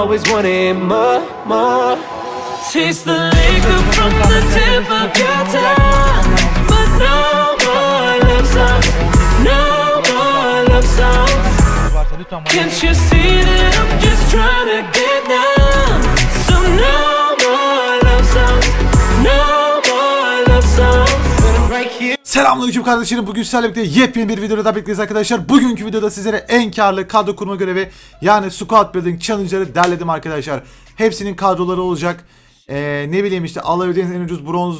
always wanted more, more. Taste the liquor from the tip of your tongue, but no more love songs, no more love songs. Can't you see that I'm just trying to get down? So no more love songs, no more love songs. Selamünaleyküm kardeşlerim, bugün sizlerle birlikte yepyeni bir videoda da birlikteyiz arkadaşlar. Bugünkü videoda sizlere en karlı kadro kurma görevi, yani squad building challenge'ları derledim arkadaşlar. Hepsinin kadroları olacak. Ne bileyim işte alabildiğiniz en ucuz bronz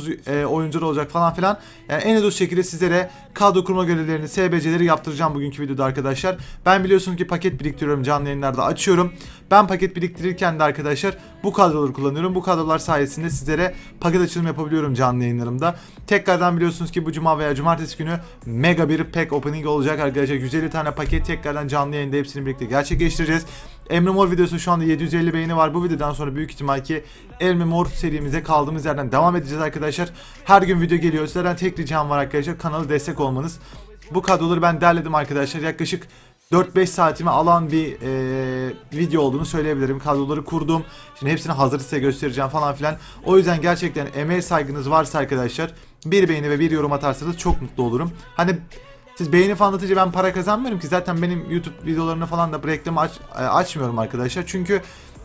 oyuncular olacak falan filan. Yani en ucuz şekilde sizlere kadro kurma görevlerini, SBC'leri yaptıracağım bugünkü videoda arkadaşlar. Ben biliyorsunuz ki paket biriktiriyorum, canlı yayınlarda açıyorum. Ben paket biriktirirken de arkadaşlar bu kadroları kullanıyorum. Bu kadrolar sayesinde sizlere paket açılımı yapabiliyorum canlı yayınlarımda. Tekrardan biliyorsunuz ki bu cuma veya cumartesi günü mega bir pack opening olacak arkadaşlar. 150 tane paket tekrardan canlı yayında hepsini birlikte gerçekleştireceğiz. Emre Mor videosu şu anda 750 beğeni var. Bu videodan sonra büyük ihtimal ki Emre Mor serimize kaldığımız yerden devam edeceğiz arkadaşlar. Her gün video geliyor. Sizlerden tek ricam var arkadaşlar, kanala destek olmanız. Bu kadroları ben derledim arkadaşlar. Yaklaşık 4-5 saatimi alan bir video olduğunu söyleyebilirim. Kadroları kurdum. Şimdi hepsini hazır size göstereceğim falan filan. O yüzden gerçekten emeğe saygınız varsa arkadaşlar, bir beğeni ve bir yorum atarsanız çok mutlu olurum. Hani siz beğeni falan atınca ben para kazanmıyorum ki, zaten benim YouTube videolarına falan da reklamı açmıyorum arkadaşlar. Çünkü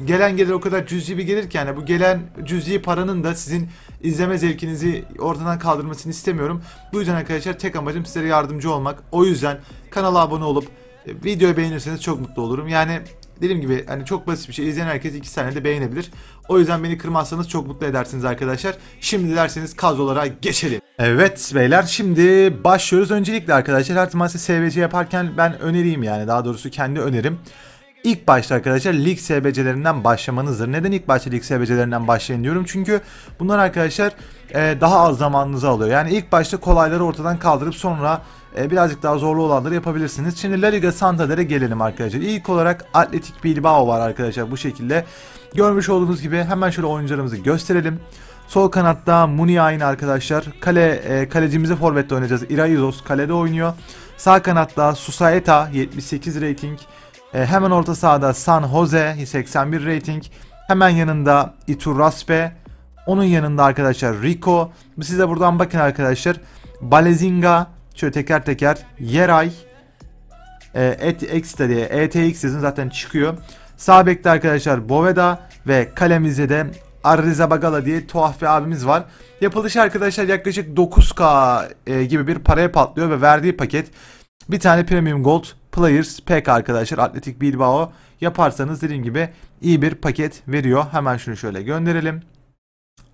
gelen gelir o kadar cüzi bir gelir ki, yani bu gelen cüzi paranın da sizin izleme zevkinizi ortadan kaldırmasını istemiyorum. Bu yüzden arkadaşlar tek amacım sizlere yardımcı olmak. O yüzden kanala abone olup videoyu beğenirseniz çok mutlu olurum. Yani dediğim gibi hani çok basit bir şey, izleyen herkes 2 saniyede beğenebilir. O yüzden beni kırmazsanız çok mutlu edersiniz arkadaşlar. Şimdi dilerseniz kadrolara geçelim. Evet beyler, şimdi başlıyoruz. Öncelikle arkadaşlar her zaman SBC yaparken ben öneriyim, yani daha doğrusu kendi önerim. İlk başta arkadaşlar lig SBC'lerinden başlamanızdır. Neden ilk başta lig SBC'lerinden başlayın diyorum? Çünkü bunlar arkadaşlar daha az zamanınızı alıyor. Yani ilk başta kolayları ortadan kaldırıp sonra birazcık daha zorlu olanları yapabilirsiniz. Şimdi La Liga Santander'e gelelim arkadaşlar. İlk olarak Atletic Bilbao var arkadaşlar bu şekilde. Görmüş olduğunuz gibi hemen şöyle oyuncularımızı gösterelim. Sol kanatta Muniain arkadaşlar. Kalecimizi forvette oynayacağız. Iraizoz kalede oynuyor. Sağ kanatta Susaeta 78 rating. Hemen orta sahada San Jose 81 rating. Hemen yanında Iturraspe. Onun yanında arkadaşlar Rico. Siz de buradan bakın arkadaşlar. Balezinga. Şöyle teker teker Yeray. ETX diye ETX yazın zaten çıkıyor. Sağ bekte arkadaşlar Boveda ve kalemizde de Arrizabagala diye tuhaf bir abimiz var. Yapılışı arkadaşlar yaklaşık 9K gibi bir paraya patlıyor ve verdiği paket bir tane Premium Gold Players Pack arkadaşlar. Atletic Bilbao yaparsanız dediğim gibi iyi bir paket veriyor. Hemen şunu şöyle gönderelim.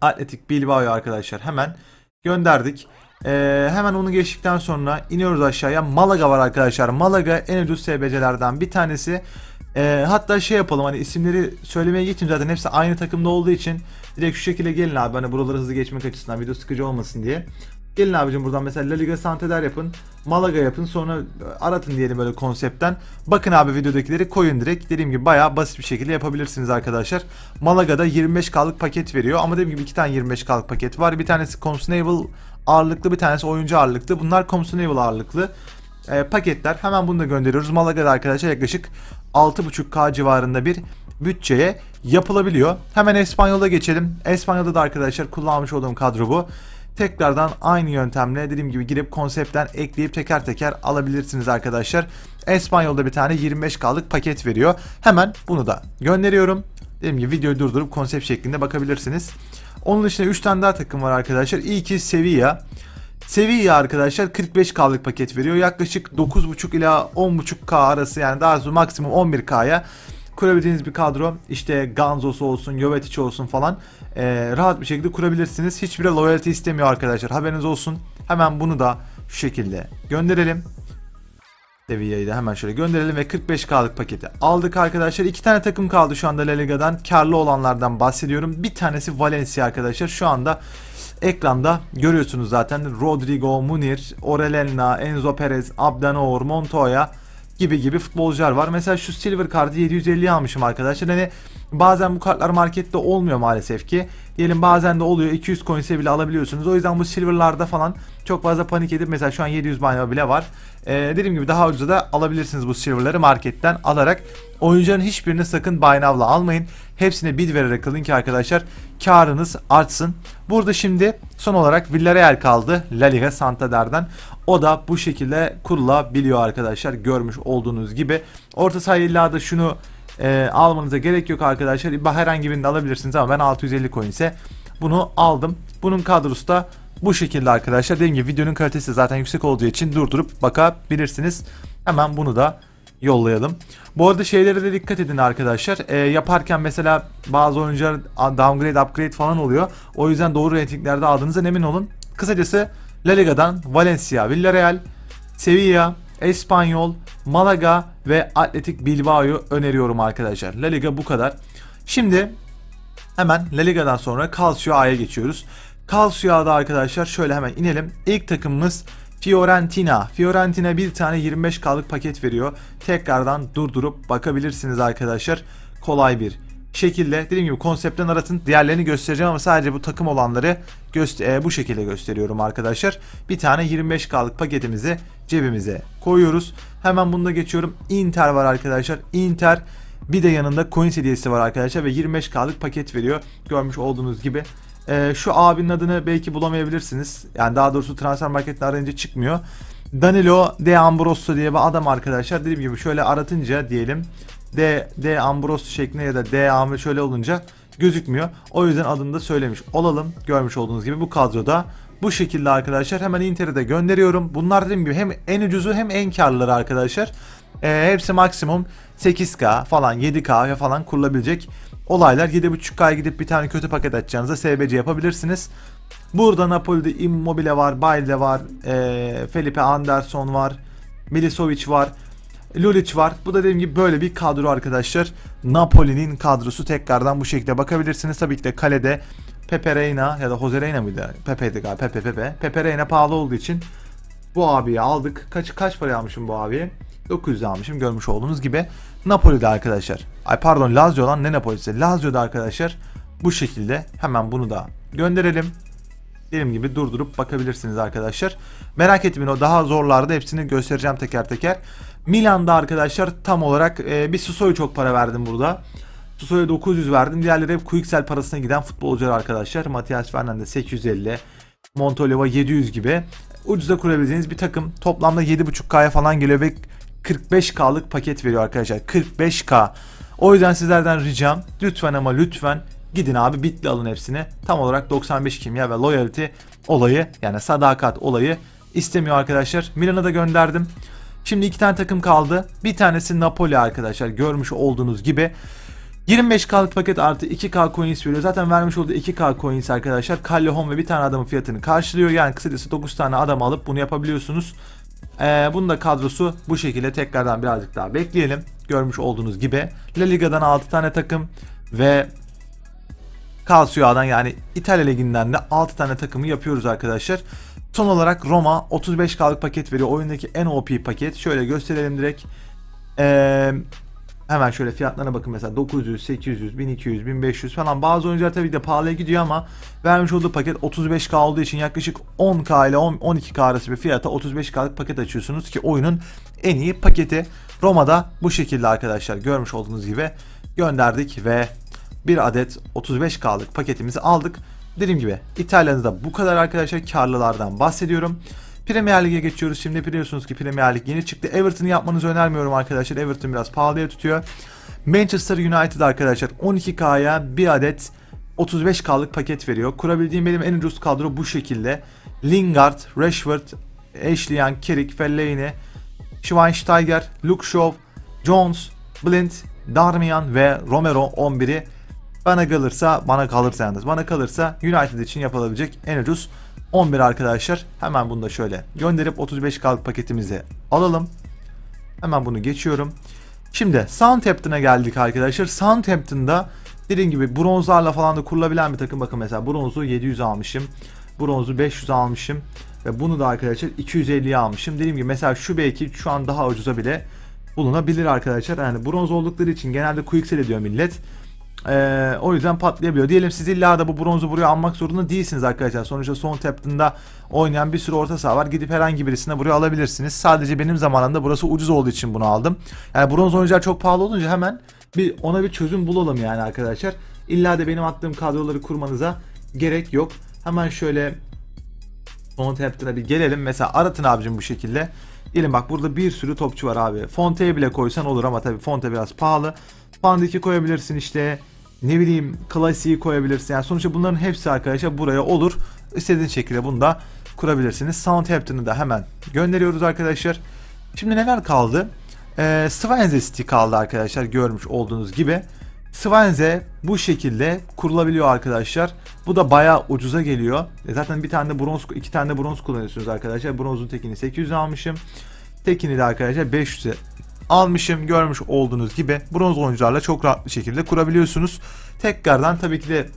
Atletic Bilbao'yu arkadaşlar hemen gönderdik. Hemen onu geçtikten sonra iniyoruz aşağıya. Malaga var arkadaşlar. Malaga en ucuz SBC'lerden bir tanesi. Hatta şey yapalım, hani isimleri söylemeye geçeyim, zaten hepsi aynı takımda olduğu için direkt şu şekilde gelin abi, hani buraları hızlı geçmek açısından video sıkıcı olmasın diye. Gelin abicim buradan mesela La Liga Santander yapın, Malaga yapın, sonra aratın diyelim böyle konseptten. Bakın abi videodakileri koyun direkt. Dediğim gibi bayağı basit bir şekilde yapabilirsiniz arkadaşlar. Malaga'da 25K'lık paket veriyor ama dediğim gibi 2 tane 25K'lık paket var. Bir tanesi Consumable ağırlıklı, bir tanesi oyuncu ağırlıklı. Bunlar Consumable ağırlıklı paketler. Hemen bunu da gönderiyoruz. Malaga'da arkadaşlar yaklaşık 6.5K civarında bir bütçeye yapılabiliyor. Hemen Espanyol'a geçelim. Espanyol'da da arkadaşlar kullanmış olduğum kadro bu. Tekrardan aynı yöntemle dediğim gibi girip konseptten ekleyip teker teker alabilirsiniz arkadaşlar. Espanyol'da bir tane 25K'lık paket veriyor. Hemen bunu da gönderiyorum. Dediğim gibi videoyu durdurup konsept şeklinde bakabilirsiniz. Onun dışında 3 tane daha takım var arkadaşlar. İlki Sevilla. Sevilla arkadaşlar 45K'lık paket veriyor. Yaklaşık 9.5 ila 10.5K arası, yani daha sonra maksimum 11K'ya kurabildiğiniz bir kadro. İşte Ganzo'su olsun, Jovetic olsun falan rahat bir şekilde kurabilirsiniz. Hiçbir loyalty istemiyor arkadaşlar, haberiniz olsun. Hemen bunu da şu şekilde gönderelim. Sevilla'yı da hemen şöyle gönderelim ve 45K'lık paketi aldık arkadaşlar. 2 tane takım kaldı şu anda La Liga'dan. Karlı olanlardan bahsediyorum. Bir tanesi Valencia arkadaşlar. Şu anda ekranda görüyorsunuz zaten. Rodrigo, Munir, Orellana, Enzo Perez, Abdenour, Montoya gibi gibi futbolcular var. Mesela şu Silver Card'ı 750'ye almışım arkadaşlar. Hani Bazen bu kartlar markette olmuyor maalesef ki. Diyelim bazen de oluyor, 200 coin'e bile alabiliyorsunuz. O yüzden bu silver'larda falan çok fazla panik edip, mesela şu an 700 banyo bile var. Dediğim gibi daha ucuza da alabilirsiniz bu silver'ları marketten alarak. Oyuncuların hiçbirini sakın buy now'la almayın. Hepsine bid vererek alın ki arkadaşlar karınız artsın. Burada şimdi son olarak Villarreal kaldı La Liga Santander'den. O da bu şekilde kurulabiliyor arkadaşlar, görmüş olduğunuz gibi. Orta saha illa da şunu almanıza gerek yok arkadaşlar. Herhangi birini alabilirsiniz ama ben 650 coin ise bunu aldım. Bunun kadrosu da bu şekilde arkadaşlar. Dediğim gibi videonun kalitesi zaten yüksek olduğu için durdurup bakabilirsiniz. Hemen bunu da yollayalım. Bu arada şeylere de dikkat edin arkadaşlar. Yaparken mesela bazı oyuncular downgrade upgrade falan oluyor. O yüzden doğru reytinglerde aldığınızdan emin olun. Kısacası La Liga'dan Valencia, Villarreal, Sevilla, Espanyol, Malaga ve Atletik Bilbao'yu öneriyorum arkadaşlar. La Liga bu kadar. Şimdi hemen La Liga'dan sonra Calcio A'ya geçiyoruz. Calcio A'da arkadaşlar şöyle hemen inelim. İlk takımımız Fiorentina. Fiorentina bir tane 25K'lık paket veriyor. Tekrardan durdurup bakabilirsiniz arkadaşlar. Kolay bir şekilde. Dediğim gibi konseptten aratın. Diğerlerini göstereceğim ama sadece bu takım olanları bu şekilde gösteriyorum arkadaşlar. Bir tane 25K'lık paketimizi cebimize koyuyoruz. Hemen bunu da geçiyorum. Inter var arkadaşlar. Inter bir de yanında coin hediyesi var arkadaşlar ve 25K'lık paket veriyor. Görmüş olduğunuz gibi. Şu abinin adını belki bulamayabilirsiniz. Yani daha doğrusu transfer marketinde arayınca çıkmıyor. Danilo De Ambrosio diye bir adam arkadaşlar. Dediğim gibi şöyle aratınca diyelim De Ambrosio şeklinde ya da De Ambrosio şöyle olunca gözükmüyor. O yüzden adını da söylemiş olalım. Görmüş olduğunuz gibi bu kadroda bu şekilde arkadaşlar. Hemen Inter'e de gönderiyorum. Bunlar dediğim gibi hem en ucuzu hem en karlıları arkadaşlar. Hepsi maksimum 8K falan 7K falan kurulabilecek olaylar. 7.5K'ya gidip bir tane kötü paket açacağınıza SBC yapabilirsiniz. Burada Napoli'de Immobile var, Bale var, Felipe Anderson var, Milivojevic var, Lulic var. Bu da dediğim gibi böyle bir kadro arkadaşlar. Napoli'nin kadrosu, tekrardan bu şekilde bakabilirsiniz. Tabii ki de kalede Pepe Reina ya da Jose Reina mıydı? Pepe'ydi galiba. Pepe. Pepe Reina pahalı olduğu için bu abiyi aldık. Kaç paraya almışım bu abiyi? 900 almışım görmüş olduğunuz gibi. Napoli'de arkadaşlar. Ay pardon, Lazio lan, ne Napoli'si? Lazio'da arkadaşlar bu şekilde. Hemen bunu da gönderelim. Dediğim gibi durdurup bakabilirsiniz arkadaşlar. Merak etmeyin, o daha zorlarda hepsini göstereceğim teker teker. Milan'da arkadaşlar tam olarak bir Susso'ya çok para verdim burada. Susso'ya 900 verdim. Diğerleri hep Quicksell parasına giden futbolcular arkadaşlar. Matias Fernandes 850, Montolivo 700 gibi. Ucuza kurabileceğiniz bir takım. Toplamda 7.5K'ya falan geliyor ve 45K'lık paket veriyor arkadaşlar. 45K. O yüzden sizlerden ricam, lütfen ama lütfen gidin abi bitle alın hepsini. Tam olarak 95 kimya ve loyalty olayı, yani sadakat olayı istemiyor arkadaşlar. Milan'a da gönderdim. Şimdi iki tane takım kaldı. Bir tanesi Napoli arkadaşlar, görmüş olduğunuz gibi. 25K'lık paket artı 2K coins veriyor. Zaten vermiş olduğu 2K coins arkadaşlar Callejón ve bir tane adamın fiyatını karşılıyor. Yani kısacası 9 tane adam alıp bunu yapabiliyorsunuz. Bunun da kadrosu bu şekilde. Tekrardan birazcık daha bekleyelim. Görmüş olduğunuz gibi La Liga'dan 6 tane takım ve Calcio A'dan, yani İtalya Ligi'nden de 6 tane takımı yapıyoruz arkadaşlar. Son olarak Roma 35K'lık paket veriyor. Oyundaki en OP paket. Şöyle gösterelim direkt. Hemen şöyle fiyatlarına bakın. Mesela 900, 800, 1200, 1500 falan. Bazı oyuncular tabii de pahalıya gidiyor ama vermiş olduğu paket 35K olduğu için yaklaşık 10K ile 12K arası bir fiyata 35K'lık paket açıyorsunuz ki oyunun en iyi paketi. Roma'da bu şekilde arkadaşlar görmüş olduğunuz gibi gönderdik ve bir adet 35K'lık paketimizi aldık. Dediğim gibi İtalya'da da bu kadar arkadaşlar, karlılardan bahsediyorum. Premier Lig'e geçiyoruz. Şimdi biliyorsunuz ki Premier Lig yeni çıktı. Everton'ı yapmanızı önermiyorum arkadaşlar. Everton biraz pahalıya tutuyor. Manchester United arkadaşlar 12K'ya bir adet 35K'lık paket veriyor. Kurabildiğim benim en ucuz kadro bu şekilde. Lingard, Rashford, Ashley Young, Carrick, Fellaini, Schweinsteiger, Luke Shaw, Jones, Blind, Darmian ve Romero 11'i. Bana kalırsa yalnız. Bana kalırsa United için yapılabilecek en ucuz 11 arkadaşlar. Hemen bunu da şöyle gönderip 35K'lık paketimizi alalım. Hemen bunu geçiyorum. Şimdi Southampton'a geldik arkadaşlar. Southampton'da dediğim gibi bronzlarla falan da kurulabilen bir takım. Bakın mesela bronzu 700 almışım. Bronzu 500 almışım. Ve bunu da arkadaşlar 250'ye almışım. Dediğim gibi mesela şu belki şu an daha ucuza bile bulunabilir arkadaşlar. Yani bronz oldukları için genelde quicksell ediyor millet. O yüzden patlayabiliyor. Diyelim siz illa da bu bronzu buraya almak zorunda değilsiniz arkadaşlar. Sonuçta son taptığında oynayan bir sürü orta saha var. Gidip herhangi birisine buraya alabilirsiniz. Sadece benim zamanımda burası ucuz olduğu için bunu aldım. Yani bronz oyuncular çok pahalı olunca hemen ona bir çözüm bulalım yani arkadaşlar. İlla da benim attığım kadroları kurmanıza gerek yok. Hemen şöyle Fontep'tine bir gelelim. Mesela aratın abicim bu şekilde. Diyelim bak burada bir sürü topçu var abi. Fonte'yi bile koysan olur ama tabii Fonte biraz pahalı. Pandik'i koyabilirsin işte. Ne bileyim Klasi'yi koyabilirsin. Yani sonuçta bunların hepsi arkadaşlar buraya olur. İstediğiniz şekilde bunu da kurabilirsiniz. Southampton'ı da hemen gönderiyoruz arkadaşlar. Şimdi neler kaldı? Swansea City kaldı arkadaşlar, görmüş olduğunuz gibi. Swansea bu şekilde kurulabiliyor arkadaşlar. Bu da bayağı ucuza geliyor. Zaten bir tane de bronz, iki tane de bronz kullanıyorsunuz arkadaşlar. Bronzun tekini 800'e almışım. Tekini de arkadaşlar 500'e almışım. Görmüş olduğunuz gibi bronz oyuncularla çok rahat bir şekilde kurabiliyorsunuz. Tekrardan tabii ki de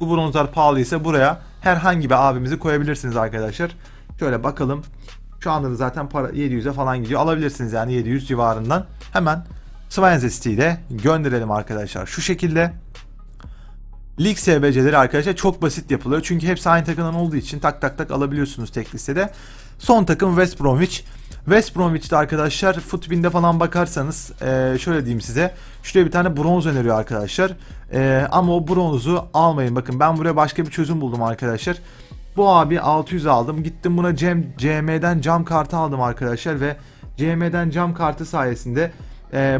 bu bronzlar pahalıysa buraya herhangi bir abimizi koyabilirsiniz arkadaşlar. Şöyle bakalım. Şu anda da zaten para 700'e falan gidiyor. Alabilirsiniz yani 700 civarından. Hemen Swansea City'yi de gönderelim arkadaşlar. Şu şekilde. Lig SBC'leri arkadaşlar çok basit yapılıyor. Çünkü hepsi aynı takımdan olduğu için tak tak tak alabiliyorsunuz tek listede. Son takım West Bromwich. West Bromwich'te arkadaşlar Futbin'de falan bakarsanız şöyle diyeyim size. Şuraya bir tane bronz öneriyor arkadaşlar. Ama o bronzu almayın. Bakın ben buraya başka bir çözüm buldum arkadaşlar. Bu abi 600 aldım. Gittim buna CM'den cam kartı aldım arkadaşlar. Ve CM'den cam kartı sayesinde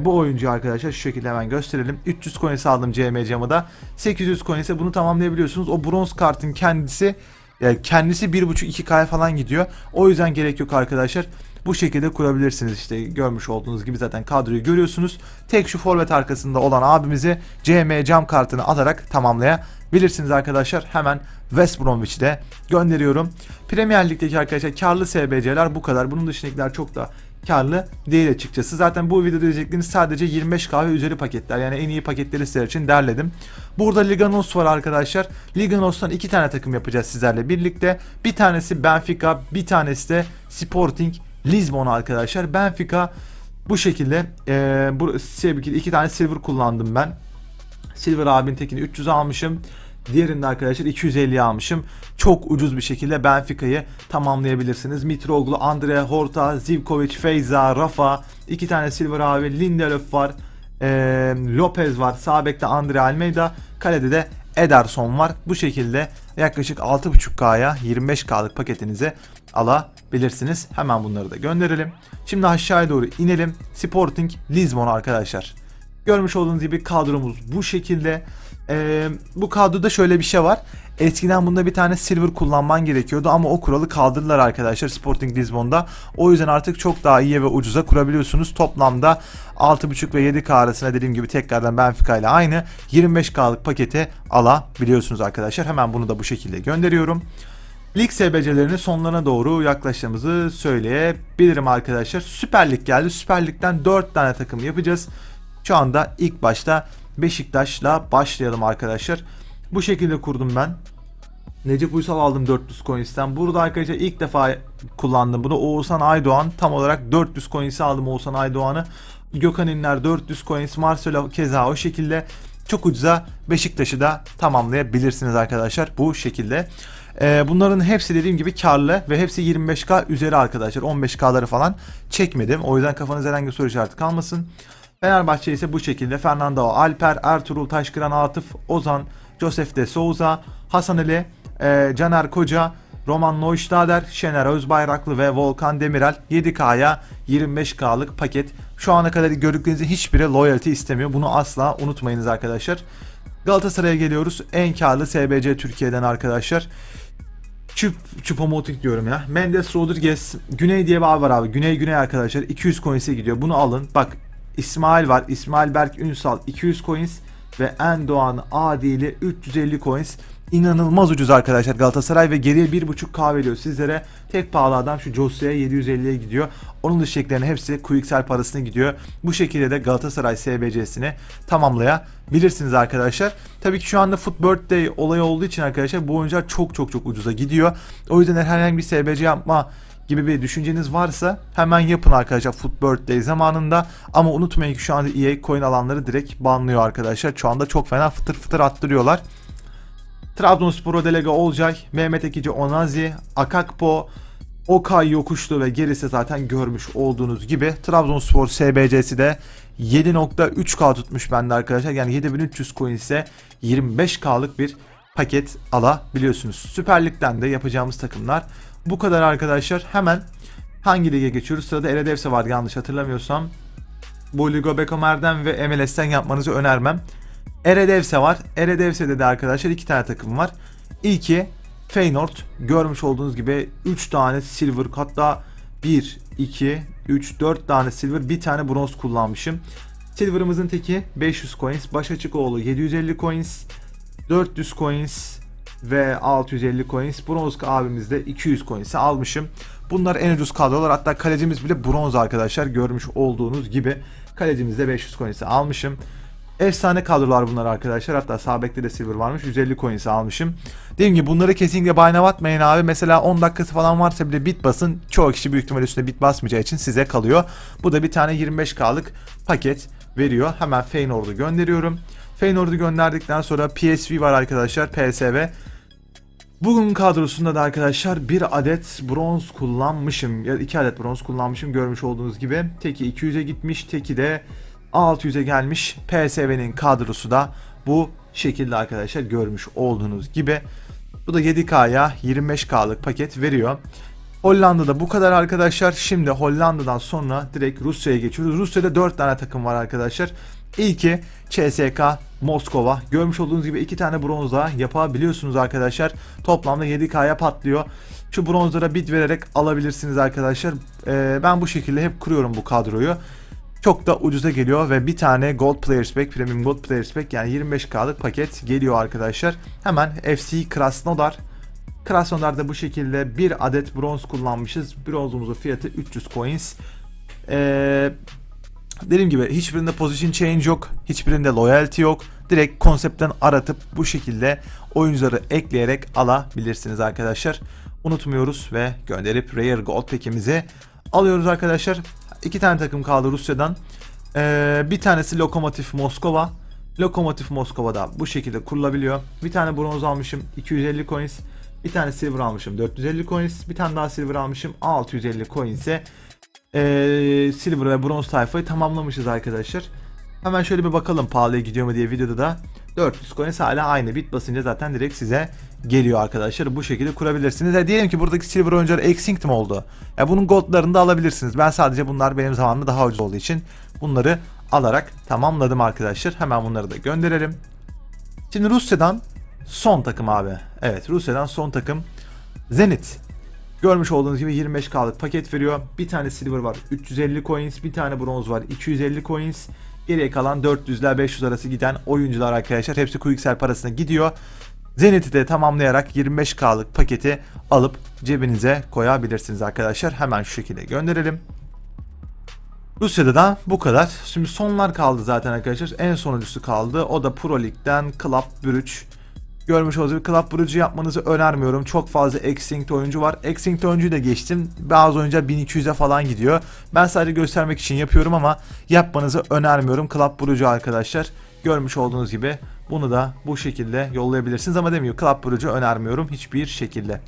bu oyuncu arkadaşlar şu şekilde hemen gösterelim. 300 coins aldım CM camı da. 800 coins'e bunu tamamlayabiliyorsunuz. O bronz kartın kendisi 1.5-2K'ya falan gidiyor. O yüzden gerek yok arkadaşlar. Bu şekilde kurabilirsiniz işte, görmüş olduğunuz gibi zaten kadroyu görüyorsunuz. Tek şu forvet arkasında olan abimizi CM cam kartını alarak tamamlayabilirsiniz arkadaşlar. Hemen West Bromwich'i de gönderiyorum. Premier Lig'deki arkadaşlar karlı SBC'ler bu kadar. Bunun dışındakiler çok da karlı değil açıkçası. Zaten bu videoda izleyecekleriniz sadece 25K ve üzeri paketler. Yani en iyi paketleri sizler için derledim. Burada Liga Nos var arkadaşlar. Liga Nos'tan 2 tane takım yapacağız sizlerle birlikte. Bir tanesi Benfica, bir tanesi de Sporting Lisbon arkadaşlar. Benfica bu şekilde iki tane silver kullandım ben. Silver abinin tekini 300 almışım. Diğerinde arkadaşlar 250'ye almışım. Çok ucuz bir şekilde Benfica'yı tamamlayabilirsiniz. Mitroglou, Andrea Horta, Zivkovic, Feyza, Rafa. 2 tane silver abi. Lindelöf var. Lopez var. Sağ bekte Andrea Almeida. Kalede de Ederson var. Bu şekilde yaklaşık 6.5K'ya 25K'lık paketinize alabilirsiniz. Hemen bunları da gönderelim. Şimdi aşağıya doğru inelim. Sporting Lisbon arkadaşlar. Görmüş olduğunuz gibi kadromuz bu şekilde. Bu kadroda şöyle bir şey var. Eskiden bunda bir tane silver kullanman gerekiyordu ama o kuralı kaldırdılar arkadaşlar Sporting Lisbon'da. O yüzden artık çok daha iyi ve ucuza kurabiliyorsunuz. Toplamda 6.5 ve 7K arasına dediğim gibi tekrardan Benfica ile aynı 25K'lık paketi alabiliyorsunuz arkadaşlar. Hemen bunu da bu şekilde gönderiyorum. Lig SBC'lerinin sonlarına doğru yaklaştığımızı söyleyebilirim arkadaşlar. Süper Lig geldi. Süper Lig'den 4 tane takım yapacağız. Şu anda ilk başta Beşiktaş'la başlayalım arkadaşlar. Bu şekilde kurdum ben. Necip Uysal aldım 400 coins'ten. Burada arkadaşlar ilk defa kullandım bunu. Oğuzhan Aydoğan tam olarak 400 coins'i aldım, Oğuzhan Aydoğan'ı. Gökhan İnler 400 coins. Marcelo keza o şekilde. Çok ucuza Beşiktaş'ı da tamamlayabilirsiniz arkadaşlar bu şekilde. Bunların hepsi dediğim gibi karlı ve hepsi 25K üzeri arkadaşlar. 15K'ları falan çekmedim. O yüzden kafanızda herhangi bir soru işareti kalmasın. Fenerbahçe ise bu şekilde Fernando Alper, Ertuğrul Taşkıran, Atıf Ozan, Josef de Souza, Hasan Ali, Caner Koca, Roman Neustadter, Şener Özbayraklı ve Volkan Demirel 7K'ya 25K'lık paket. Şu ana kadar gördüğünüzde hiçbiri loyalty istemiyor. Bunu asla unutmayınız arkadaşlar. Galatasaray'a geliyoruz. En karlı SBC Türkiye'den arkadaşlar. Çupamotik diyorum ya. Mendes Rodriguez, Güney diye bir abi var abi. Güney arkadaşlar. 200 coins'e gidiyor. Bunu alın. Bak İsmail var. İsmail Berk Ünsal 200 coins ve Endoğan Adil'i 350 coins. İnanılmaz ucuz arkadaşlar Galatasaray ve geriye 1.5K veriyor sizlere. Tek pahalı adam şu Josea 750'ye gidiyor. Onun dışındakilerin hepsi QXL parasına gidiyor. Bu şekilde de Galatasaray SBC'sini tamamlayabilirsiniz arkadaşlar. Tabii ki şu anda Foot Birthday olayı olduğu için arkadaşlar bu oyuncular çok ucuza gidiyor. O yüzden herhangi bir SBC yapma gibi bir düşünceniz varsa hemen yapın arkadaşlar Food Birthday zamanında. Ama unutmayın ki şu anda EA coin alanları direkt banlıyor arkadaşlar. Şu anda çok fena fıtır fıtır attırıyorlar. Trabzonspor'a Delege Olcay, Mehmet Ekici Onazi, Akakpo, Okay Yokuşlu ve gerisi zaten görmüş olduğunuz gibi. Trabzonspor SBC'si de 7.3K tutmuş bende arkadaşlar. Yani 7300 coin ise 25K'lık bir paket alabiliyorsunuz. Süper Lig'den de yapacağımız takımlar bu kadar arkadaşlar. Hemen hangi lige geçiyoruz? Sırada Eredivisie var yanlış hatırlamıyorsam. Bu Liga Bekomer'den ve MLS'ten yapmanızı önermem. Eredivisie var. Eredivsie'de de arkadaşlar 2 tane takım var. İlki Feyenoord. Görmüş olduğunuz gibi 3 tane silver, hatta 1, 2, 3, 4 tane silver, bir tane bronz kullanmışım. Silver'ımızın teki 500 coins, Başaçıkoğlu 750 coins, 400 coins ve 650 coins. Bronz abimiz de 200 coins'i almışım. Bunlar en ucuz kadrolar. Hatta kalecimiz bile bronz arkadaşlar. Görmüş olduğunuz gibi kalecimiz de 500 coins'i almışım. Efsane kadrolar bunlar arkadaşlar. Hatta sağ bekte de silver varmış. 150 coins'i almışım. Dediğim gibi bunları kesinlikle bayna batmayın abi. Mesela 10 dakikası falan varsa bile bit basın. Çoğu kişi büyük ihtimalle üstüne bit basmayacağı için size kalıyor. Bu da bir tane 25K'lık paket veriyor. Hemen Feyenoord'u gönderiyorum. Feyenoord'u gönderdikten sonra PSV var arkadaşlar. PSV. Bugün kadrosunda da arkadaşlar 1 adet bronz kullanmışım. Ya 2 adet bronz kullanmışım görmüş olduğunuz gibi. Teki 200'e gitmiş. Teki de 600'e gelmiş. PSV'nin kadrosu da bu şekilde arkadaşlar görmüş olduğunuz gibi. Bu da 7K'ya 25K'lık paket veriyor. Hollanda'da bu kadar arkadaşlar. Şimdi Hollanda'dan sonra direkt Rusya'ya geçiyoruz. Rusya'da 4 tane takım var arkadaşlar. İlki CSK Moskova. Görmüş olduğunuz gibi 2 tane bronzla yapabiliyorsunuz arkadaşlar. Toplamda 7K'ya patlıyor. Şu bronzlara bit vererek alabilirsiniz arkadaşlar. Ben bu şekilde hep kuruyorum bu kadroyu. Çok da ucuza geliyor ve bir tane Gold Players Pack, Premium Gold Players Pack, yani 25K'lık paket geliyor arkadaşlar. Hemen FC Krasnodar. Krasnodar'da bu şekilde 1 adet bronz kullanmışız. Bronzumuzun fiyatı 300 coins. Dediğim gibi hiçbirinde position change yok. Hiçbirinde loyalty yok. Direkt konseptten aratıp bu şekilde oyuncuları ekleyerek alabilirsiniz arkadaşlar. Unutmuyoruz ve gönderip Rare Gold Pack'imizi alıyoruz arkadaşlar. 2 tane takım kaldı Rusya'dan. Bir tanesi Lokomotiv Moskova. Lokomotiv Moskova'da bu şekilde kurulabiliyor. Bir tane bronz almışım 250 coins. Bir tane silver almışım 450 coins. Bir tane daha silver almışım 650 coins'e. Silver ve bronz sayfayı tamamlamışız arkadaşlar. Hemen şöyle bir bakalım pahalıya gidiyor mu diye videoda da. 400 coins hala aynı, bit basınca zaten direkt size geliyor arkadaşlar. Bu şekilde kurabilirsiniz. Diyelim ki buradaki silver oyuncular extinct mi oldu? Bunun goldlarını da alabilirsiniz. Ben sadece bunlar benim zamanımda daha ucuz olduğu için bunları alarak tamamladım arkadaşlar. Hemen bunları da gönderelim. Şimdi Rusya'dan son takım abi. Evet, Rusya'dan son takım Zenit. Görmüş olduğunuz gibi 25K'lık paket veriyor. Bir tane silver var 350 coins, bir tane bronz var 250 coins. Geriye kalan 400'ler 500 arası giden oyuncular arkadaşlar. Hepsi Quicksell parasına gidiyor. Zenit'i de tamamlayarak 25K'lık paketi alıp cebinize koyabilirsiniz arkadaşlar. Hemen şu şekilde gönderelim. Rusya'da da bu kadar. Şimdi sonlar kaldı zaten arkadaşlar. En sonuncusu kaldı. O da Pro Lig'den Club Brugge. Görmüş olduğunuz gibi Club Brugge'yi yapmanızı önermiyorum. Çok fazla extinct oyuncu var. Extinct oyuncuyu da geçtim. Bazı oyuncular 1200'e falan gidiyor. Ben sadece göstermek için yapıyorum ama yapmanızı önermiyorum. Club Brugge arkadaşlar. Görmüş olduğunuz gibi bunu da bu şekilde yollayabilirsiniz. Ama demiyor Club Brugge'yi önermiyorum hiçbir şekilde.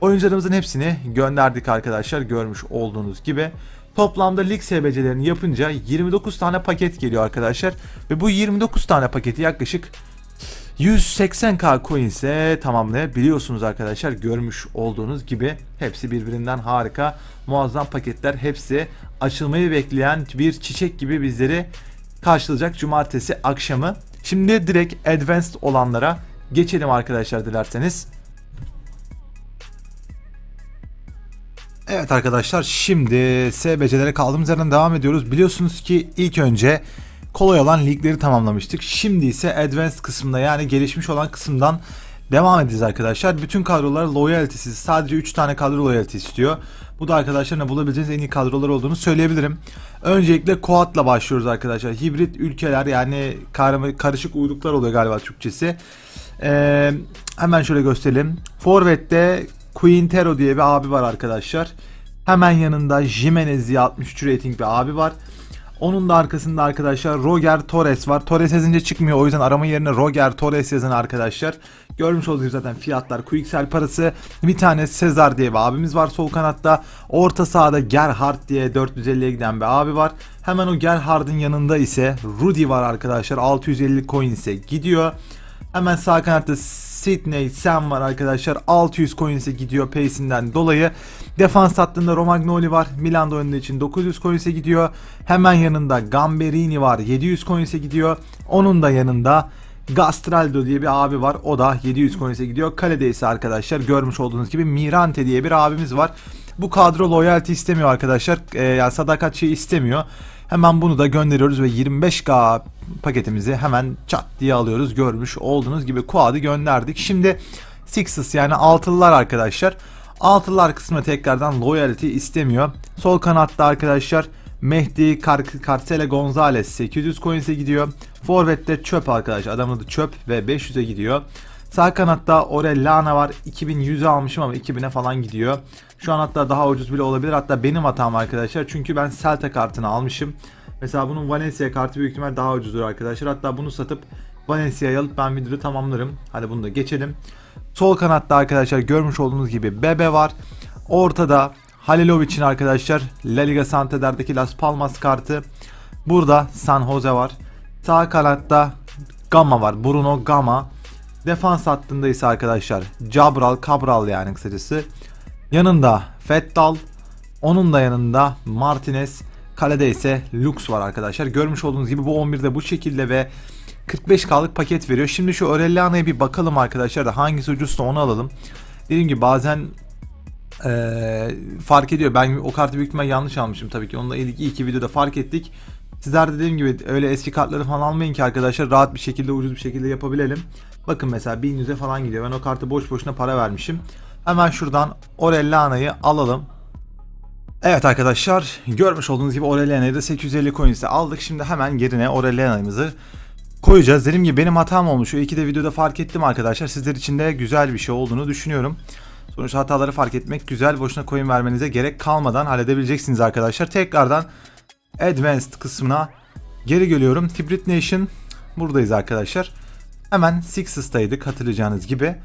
Oyuncularımızın hepsini gönderdik arkadaşlar. Görmüş olduğunuz gibi. Toplamda lig SBC'lerini yapınca 29 tane paket geliyor arkadaşlar. Ve bu 29 tane paketi yaklaşık 180K coins'e tamamlayabiliyorsunuz arkadaşlar. Görmüş olduğunuz gibi hepsi birbirinden harika, muazzam paketler. Hepsi açılmayı bekleyen bir çiçek gibi bizleri karşılayacak cumartesi akşamı. Şimdi direkt advanced olanlara geçelim arkadaşlar dilerseniz. Evet arkadaşlar, şimdi SBC'lere kaldığımız yerden devam ediyoruz. Biliyorsunuz ki ilk önce kolay olan ligleri tamamlamıştık. Şimdi ise advanced kısmında, yani gelişmiş olan kısımdan devam edeceğiz arkadaşlar. Bütün kadrolar loyalty'siz. Sadece 3 tane kadro loyalty istiyor. Bu da arkadaşlarına bulabileceğiniz en iyi kadrolar olduğunu söyleyebilirim. Öncelikle Koat'la başlıyoruz arkadaşlar. Hibrit ülkeler, yani karışık uyduklar oluyor galiba Türkçesi. Hemen şöyle gösterelim. Forvet'te Quintero diye bir abi var arkadaşlar. Hemen yanında Jimenez'i 63 rating bir abi var. Onun da arkasında arkadaşlar Roger Torres var. Torres yazınca çıkmıyor, o yüzden arama yerine Roger Torres yazın arkadaşlar. Görmüş olduğunuz zaten fiyatlar, QXL parası. Bir tane Cesar diye bir abimiz var sol kanatta. Orta sahada Gerhard diye 450'ye giden bir abi var. Hemen o Gerhard'ın yanında ise Rudy var arkadaşlar. 650 coins'e gidiyor. Hemen sağ kanatta Sidney Sam var arkadaşlar. 600 coins'e gidiyor pace'inden dolayı. Defans hattında Romagnoli var. Milan'da oynadığı için 900 coins'e gidiyor. Hemen yanında Gamberini var. 700 coins'e gidiyor. Onun da yanında Gastraldo diye bir abi var. O da 700 coins'e gidiyor. Kalede ise arkadaşlar görmüş olduğunuz gibi Mirante diye bir abimiz var. Bu kadro loyalty istemiyor arkadaşlar. Yani sadakat şeyi istemiyor. Hemen bunu da gönderiyoruz ve 25k paketimizi hemen çat diye alıyoruz. Görmüş olduğunuz gibi quad'ı gönderdik. Şimdi sixes yani altılılar arkadaşlar. Altılılar kısmına tekrardan loyalty istemiyor. Sol kanatta arkadaşlar Mehdi Carcele Gonzalez 800 coins'e gidiyor. Forvet'te çöp arkadaşlar. Adamın adı çöp ve 500'e gidiyor. Sağ kanatta Orellana var. 2100'e almışım ama 2000'e falan gidiyor. Şu an hatta daha ucuz bile olabilir. Hatta benim hatam arkadaşlar. Çünkü ben Celta kartını almışım. Mesela bunun Valencia kartı büyük ihtimal daha ucuzdur arkadaşlar. Hatta bunu satıp Valencia'yı alıp ben videoyu tamamlarım. Hadi bunu da geçelim. Sol kanatta arkadaşlar görmüş olduğunuz gibi Bebe var. Ortada Halilovic'in arkadaşlar La Liga Santanderdeki Las Palmas kartı. Burada San Jose var. Sağ kanatta Gama var. Bruno Gama. Defans hattında ise arkadaşlar Cabral, Cabral yani kısacası. Yanında Fettal, onun da yanında Martinez, kalede ise Lux var arkadaşlar. Görmüş olduğunuz gibi bu 11'de bu şekilde ve 45k'lık paket veriyor. Şimdi şu Orellana'ya bir bakalım arkadaşlar da hangisi ucuzsa onu alalım. Dediğim gibi bazen fark ediyor. Ben o kartı büyük ihtimal yanlış almışım tabii ki. Onunla ilgili iki videoda fark ettik. Sizler de dediğim gibi öyle eski kartları falan almayın ki arkadaşlar, rahat bir şekilde ucuz bir şekilde yapabilelim. Bakın mesela 1100'e falan gidiyor. Ben o kartı boş boşuna para vermişim. Hemen şuradan Orellana'yı alalım. Evet arkadaşlar görmüş olduğunuz gibi Orellana'yı da 850 coins'e aldık. Şimdi hemen yerine Orellana'yımızı koyacağız. Dediğim gibi benim hatam olmuş. O iki de videoda fark ettim arkadaşlar. Sizler için de güzel bir şey olduğunu düşünüyorum. Sonuçta hataları fark etmek güzel. Boşuna coin vermenize gerek kalmadan halledebileceksiniz arkadaşlar. Tekrardan Advanced kısmına geri geliyorum. Hybrid Nation buradayız arkadaşlar. Hemen Sixes'taydık hatırlayacağınız gibi.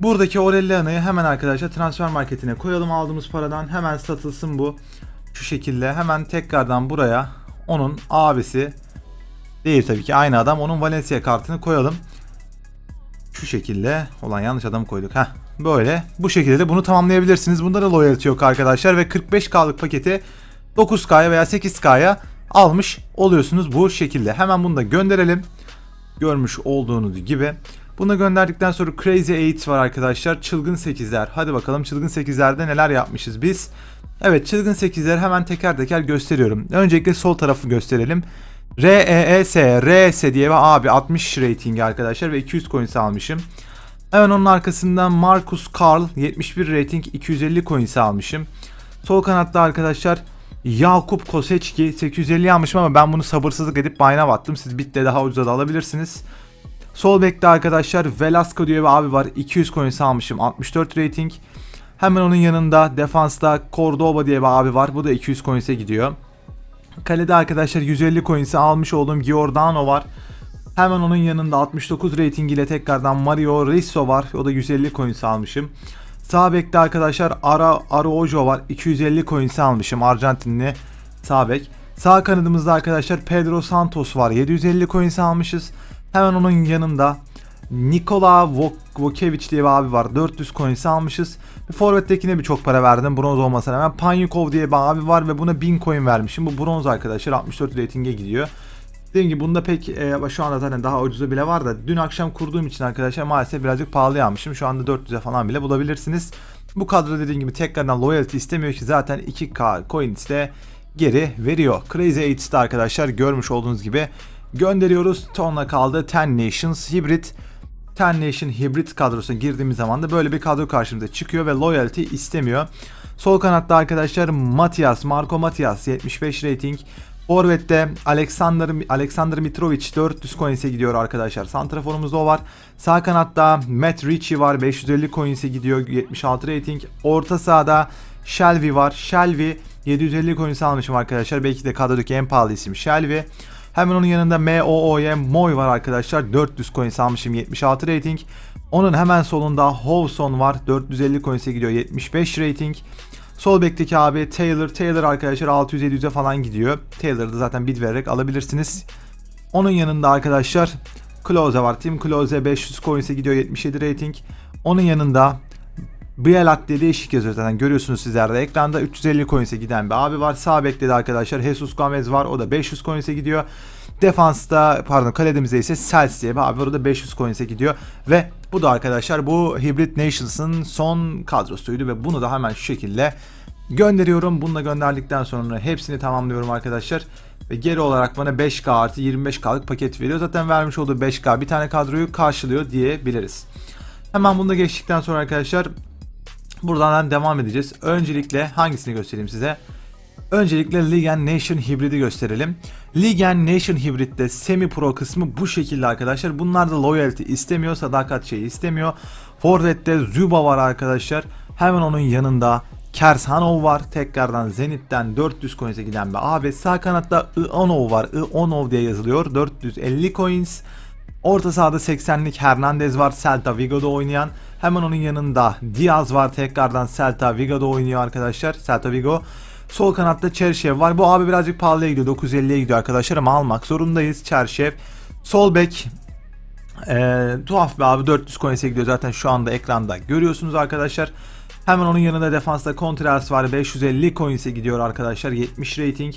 Buradaki Orellana'yı hemen arkadaşlar transfer marketine koyalım aldığımız paradan. Hemen satılsın bu. Şu şekilde hemen tekrardan buraya onun abisi değil tabii ki aynı adam. Onun Valencia kartını koyalım. Şu şekilde olan yanlış adamı koyduk. Heh, böyle bu şekilde de bunu tamamlayabilirsiniz. Bunda da loyalty yok arkadaşlar ve 45k'lık paketi 9k'ya veya 8k'ya almış oluyorsunuz bu şekilde. Hemen bunu da gönderelim. Görmüş olduğunuz gibi. Bunu gönderdikten sonra Crazy 8 var arkadaşlar. Çılgın 8'ler. Hadi bakalım çılgın 8'lerde neler yapmışız biz. Evet çılgın 8'ler hemen teker teker gösteriyorum. Öncelikle sol tarafı gösterelim. RES diye bir abi 60 ratingi arkadaşlar ve 200 coins almışım. Hemen onun arkasından Marcus Karl 71 rating 250 coins almışım. Sol kanatta arkadaşlar Yakup Koseçki 850 almışım ama ben bunu sabırsızlık edip bayna battım. Siz bitle daha ucuza da alabilirsiniz. Sol bekte arkadaşlar Velasco diye bir abi var. 200 coins almışım. 64 rating. Hemen onun yanında defansta Cordoba diye bir abi var. Bu da 200 coins'e gidiyor. Kalede arkadaşlar 150 coins'e almış olduğum Giordano var. Hemen onun yanında 69 rating ile tekrardan Mario Risso var. O da 150 coins'e almışım. Sağ bekte arkadaşlar Araujo var. 250 coins'e almışım. Arjantinli sağ bek. Sağ kanadımızda arkadaşlar Pedro Santos var. 750 coins'e almışız. Hemen onun yanında Nikola Vokevic diye bir abi var. 400 coins'i almışız. Forvet'tekine birçok para verdim. Bronz olmasına hemen Panyukov diye bir abi var ve buna 1000 coin vermişim. Bu bronz arkadaşlar 64 rating'e gidiyor. Dediğim gibi bunda pek şu anda zaten daha ucuzu bile var da dün akşam kurduğum için arkadaşlar maalesef birazcık pahalıya almışım. Şu anda 400'e falan bile bulabilirsiniz. Bu kadro dediğim gibi tekrardan loyalty istemiyor ki zaten 2k coins de geri veriyor. Crazy 8'de arkadaşlar görmüş olduğunuz gibi gönderiyoruz. Tonla kaldı. Ten Nation Hybrid kadrosuna girdiğimiz zaman da böyle bir kadro karşımıza çıkıyor ve loyalty istemiyor. Sol kanatta arkadaşlar Marco Matias 75 rating. Forvet'te Alexander Mitrovic 400 coins'e gidiyor arkadaşlar. Santraforumuzda o var. Sağ kanatta Matt Ritchie var. 550 coins'e gidiyor. 76 rating. Orta sahada Shelby var. Shelby 750 coin'si almışım arkadaşlar. Belki de kadrodaki en pahalı isim Shelby. Hemen onun yanında MOO'ya Moy var arkadaşlar. 400 coin'si almışım, 76 rating. Onun hemen solunda Howson var. 450 coin'se gidiyor, 75 rating. Sol bekteki abi Taylor. Taylor arkadaşlar 600-700'e falan gidiyor. Taylor'ı da zaten bid vererek alabilirsiniz. Onun yanında arkadaşlar Klose var. Tim Klose 500 coin'se gidiyor, 77 rating. Onun yanında Bielak diye değişik yazıyor zaten, görüyorsunuz sizler de ekranda. 350 coins'e giden bir abi var. Sağ bekledi arkadaşlar Jesus Gomez var, o da 500 coins'e gidiyor. Defansta, pardon kaledemizde ise Sels diye bir abi var, o da 500 coins'e gidiyor. Ve bu da arkadaşlar bu Hybrid Nations'ın son kadrosuydu ve bunu da hemen şu şekilde gönderiyorum. Bunu da gönderdikten sonra hepsini tamamlıyorum arkadaşlar. Ve geri olarak bana 5K artı 25K'lık paket veriyor. Zaten vermiş olduğu 5K bir tane kadroyu karşılıyor diyebiliriz. Hemen bunu da geçtikten sonra arkadaşlar buradan devam edeceğiz. Öncelikle hangisini göstereyim size? Öncelikle League & Nation Hybrid'i gösterelim. League & Nation Hybrid'de semi pro kısmı bu şekilde arkadaşlar. Bunlar da loyalty istemiyor, sadakat şeyi istemiyor. Forvet'te Zuba var arkadaşlar. Hemen onun yanında Kershanov var. Tekrardan Zenit'ten 400 coins'e giden bir abi. Sağ kanatta Ionov var. Ionov diye yazılıyor. 450 coins. Orta sahada 80'lik Hernandez var. Celta Vigo'da oynayan. Hemen onun yanında Diaz var. Tekrardan Celta Vigo'da oynuyor arkadaşlar. Celta Vigo. Sol kanatta Çerşev var. Bu abi birazcık pahalıya gidiyor. 950'ye gidiyor arkadaşlar ama almak zorundayız. Çerşev. Sol bek. Tuhaf bir abi. 400 coins'e gidiyor. Zaten şu anda ekranda görüyorsunuz arkadaşlar. Hemen onun yanında defansta Contreras var. 550 coins'e gidiyor arkadaşlar. 70 rating.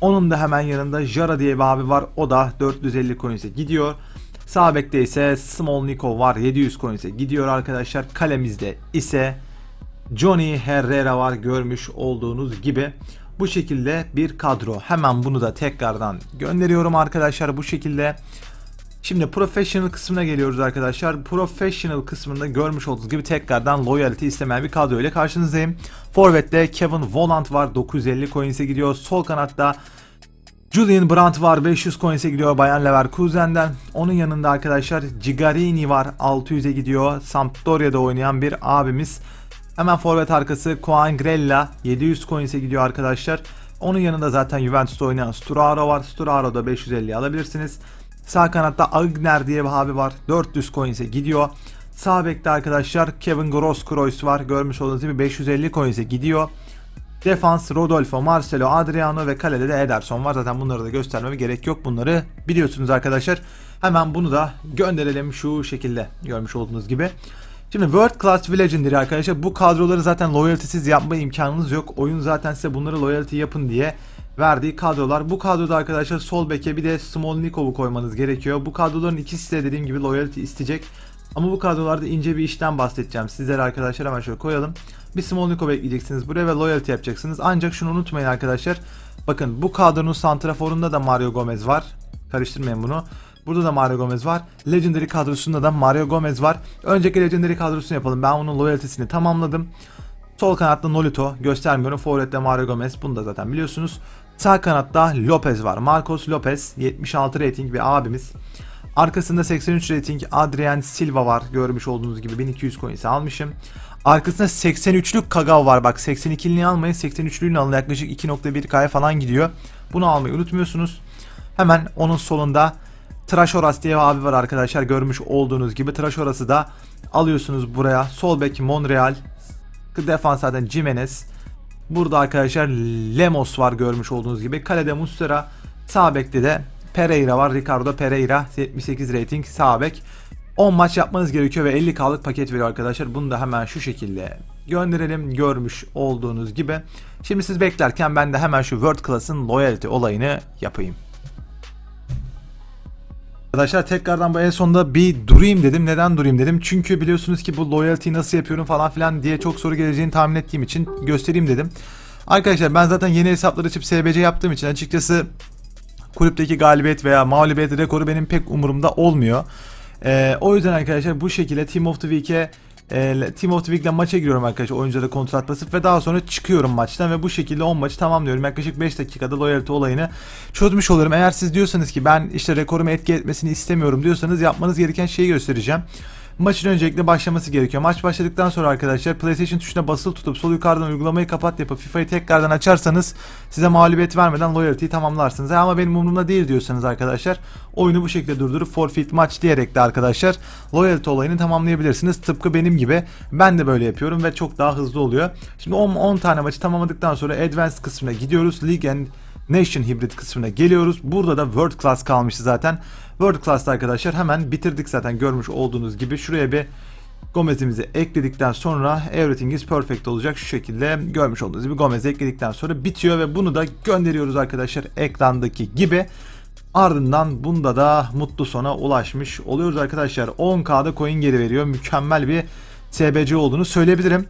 Onun da hemen yanında Jara diye bir abi var. O da 450 coins'e gidiyor. Sağ bekte ise Smolnikov var. 700 coins'e gidiyor arkadaşlar. Kalemizde ise Johnny Herrera var, görmüş olduğunuz gibi. Bu şekilde bir kadro. Hemen bunu da tekrardan gönderiyorum arkadaşlar bu şekilde. Şimdi Professional kısmına geliyoruz arkadaşlar. Professional kısmında görmüş olduğunuz gibi tekrardan loyalty istemeyen bir kadro ile karşınızdayım. Forvet'te Kevin Volland var. 950 coins'e gidiyor. Sol kanatta Julian Brandt var. 500 coins'e gidiyor Bayer Leverkusen'den. Onun yanında arkadaşlar Cigarini var. 600'e gidiyor. Sampdoria'da oynayan bir abimiz. Hemen forvet arkası Cuangrella 700 coins'e gidiyor arkadaşlar. Onun yanında zaten Juventus'ta oynayan Sturaro var. Sturaro'da 550'yi alabilirsiniz. Sağ kanatta Agner diye bir abi var. 400 coins'e gidiyor. Sağ bekte arkadaşlar Kevin Grosskreutz var. Görmüş olduğunuz gibi 550 coins'e gidiyor. Defans Rodolfo, Marcelo, Adriano ve kalede de Ederson var. Zaten bunları da göstermeme gerek yok. Bunları biliyorsunuz arkadaşlar. Hemen bunu da gönderelim şu şekilde görmüş olduğunuz gibi. Şimdi World Class Legendary arkadaşlar. Bu kadroları zaten loyalty'siz yapma imkanınız yok. Oyun zaten size bunları loyalty yapın diye verdiği kadrolar. Bu kadroda arkadaşlar sol beke bir de Smolnikov'u koymanız gerekiyor. Bu kadroların ikisi de dediğim gibi loyalty isteyecek. Ama bu kadrolarda ince bir işten bahsedeceğim sizlere arkadaşlar. Hemen şöyle koyalım. Bir Smolnikov'u ekleyeceksiniz buraya ve loyalty yapacaksınız. Ancak şunu unutmayın arkadaşlar. Bakın bu kadronun santraforunda da Mario Gomez var. Karıştırmayın bunu. Burada da Mario Gomez var. Legendary kadrosunda da Mario Gomez var. Önceki Legendary kadrosunu yapalım. Ben onun loyalty'sini tamamladım. Sol kanatta Nolito. Göstermiyorum. Forvet'te Mario Gomez. Bunu da zaten biliyorsunuz. Sağ kanatta Lopez var. Marcos Lopez. 76 rating bir abimiz. Arkasında 83 rating Adrian Silva var. Görmüş olduğunuz gibi 1200 coins'i almışım. Arkasında 83'lük Kagawa var. Bak 82'lini almayın. 83'lüğünü alın. Yaklaşık 2.1K'ya falan gidiyor. Bunu almayı unutmuyorsunuz. Hemen onun solunda Trashoras diye abi var arkadaşlar. Görmüş olduğunuz gibi Trashoras'ı da alıyorsunuz buraya. Sol bek Monreal. Defans zaten Jimenez. Burada arkadaşlar Lemos var görmüş olduğunuz gibi. Kalede Muslera. Sağ bekte de Pereira var. Ricardo Pereira 78 rating sağ bek. 10 maç yapmanız gerekiyor ve 50K'lık paket veriyor arkadaşlar. Bunu da hemen şu şekilde gönderelim görmüş olduğunuz gibi. Şimdi siz beklerken ben de hemen şu World Class'ın loyalty olayını yapayım. Arkadaşlar tekrardan bu en sonunda bir durayım dedim. Neden durayım dedim? Çünkü biliyorsunuz ki bu loyalty'yi nasıl yapıyorum falan filan diye çok soru geleceğini tahmin ettiğim için göstereyim dedim. Arkadaşlar ben zaten yeni hesapları açıp SBC yaptığım için açıkçası kulüpteki galibiyet veya mağlubiyet rekoru benim pek umurumda olmuyor. O yüzden arkadaşlar bu şekilde Team of the Week'le maça giriyorum arkadaşlar. Oyunculara kontrat basıp ve daha sonra çıkıyorum maçtan ve bu şekilde 10 maçı tamamlıyorum. Yaklaşık 5 dakikada loyalty olayını çözmüş olurum. Eğer siz diyorsanız ki ben işte rekorumu etki etmesini istemiyorum diyorsanız yapmanız gereken şeyi göstereceğim. maçın öncelikle başlaması gerekiyor. Maç başladıktan sonra arkadaşlar PlayStation tuşuna basılı tutup sol yukarıdan uygulamayı kapat yapıp FIFA'yı tekrardan açarsanız size mağlubiyet vermeden loyalty'yi tamamlarsınız. Ama benim umurumda değil diyorsanız arkadaşlar oyunu bu şekilde durdurup forfeit maç diyerek de arkadaşlar loyalty olayını tamamlayabilirsiniz. Tıpkı benim gibi ben de böyle yapıyorum ve çok daha hızlı oluyor. Şimdi 10 tane maçı tamamladıktan sonra Advanced kısmına gidiyoruz. League and Nation hibrit kısmına geliyoruz. Burada da World Class kalmıştı zaten. World Class'ta arkadaşlar hemen bitirdik zaten görmüş olduğunuz gibi. Şuraya bir Gomez'imizi ekledikten sonra everything is perfect olacak. Şu şekilde görmüş olduğunuz gibi Gomez'i ekledikten sonra bitiyor ve bunu da gönderiyoruz arkadaşlar ekrandaki gibi. Ardından bunda da mutlu sona ulaşmış oluyoruz arkadaşlar. 10K'da coin geri veriyor. Mükemmel bir TBC olduğunu söyleyebilirim.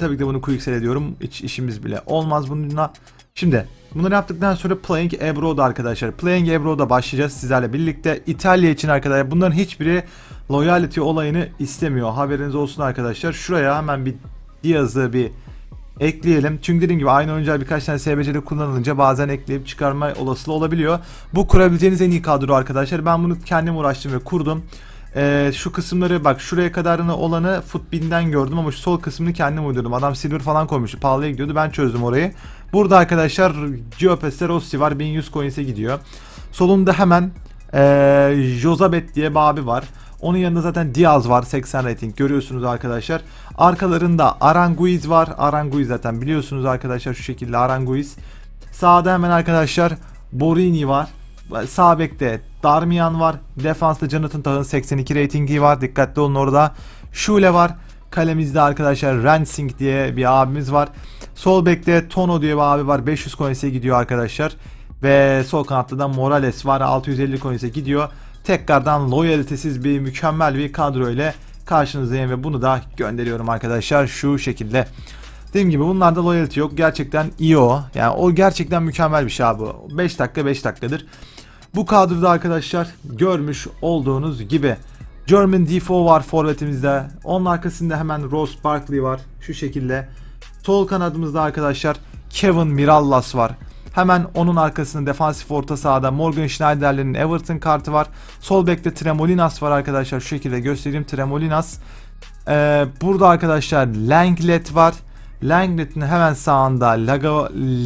Tabii ki de bunu quick sell ediyorum. Hiç işimiz bile olmaz bununla. Şimdi bunları yaptıktan sonra Playing Abroad'a arkadaşlar. Playing Abroad'a başlayacağız sizlerle birlikte. İtalya için arkadaşlar bunların hiçbiri loyalty olayını istemiyor. Haberiniz olsun arkadaşlar. Şuraya hemen bir Diaz'ı bir ekleyelim. Çünkü dediğim gibi aynı oyuncular birkaç tane SBC'de kullanılınca bazen ekleyip çıkarma olasılığı olabiliyor. Bu kurabileceğiniz en iyi kadro arkadaşlar. Ben bunu kendim uğraştım ve kurdum. Şu kısımları bak şuraya kadarını olanı Footbin'den gördüm ama şu sol kısmını kendim uydurdum. Adam silver falan koymuştu, pahalıya gidiyordu, ben çözdüm orayı. Burada arkadaşlar Giopes'te Rossi var, 1100 coins'e gidiyor. Solunda hemen Josabet diye bir abi var. Onun yanında zaten Diaz var, 80 rating görüyorsunuz arkadaşlar. Arkalarında Aranguiz var. Aranguiz zaten biliyorsunuz arkadaşlar, şu şekilde Aranguiz. Sağda hemen arkadaşlar Borini var. Sağ bekte Darmian var. Defansta Jonathan Tah'ın 82 ratingi var. Dikkatli olun orada. Şule var. Kalemizde arkadaşlar Rensing diye bir abimiz var. Sol bekte Tono diye bir abi var. 500 coins'e gidiyor arkadaşlar. Ve sol kanatta da Morales var. 650 coins'e gidiyor. Tekrardan loyalitesiz bir mükemmel bir kadro ile karşınızdayım ve bunu da gönderiyorum arkadaşlar şu şekilde. Dediğim gibi bunlarda loyalty yok. Gerçekten iyi o. Yani o gerçekten mükemmel bir şey abi. 5 dakika 5 dakikadır. Bu kadroda arkadaşlar görmüş olduğunuz gibi Jermaine Defoe var forvetimizde. Onun arkasında hemen Ross Barkley var şu şekilde. Sol kanadımızda arkadaşlar Kevin Mirallas var. Hemen onun arkasında defansif orta sahada Morgan Schneider'lerin Everton kartı var. Sol bekte Tremolinas var arkadaşlar. Şu şekilde göstereyim Tremolinas. Burada arkadaşlar Langlet var. Langlet'in hemen sağında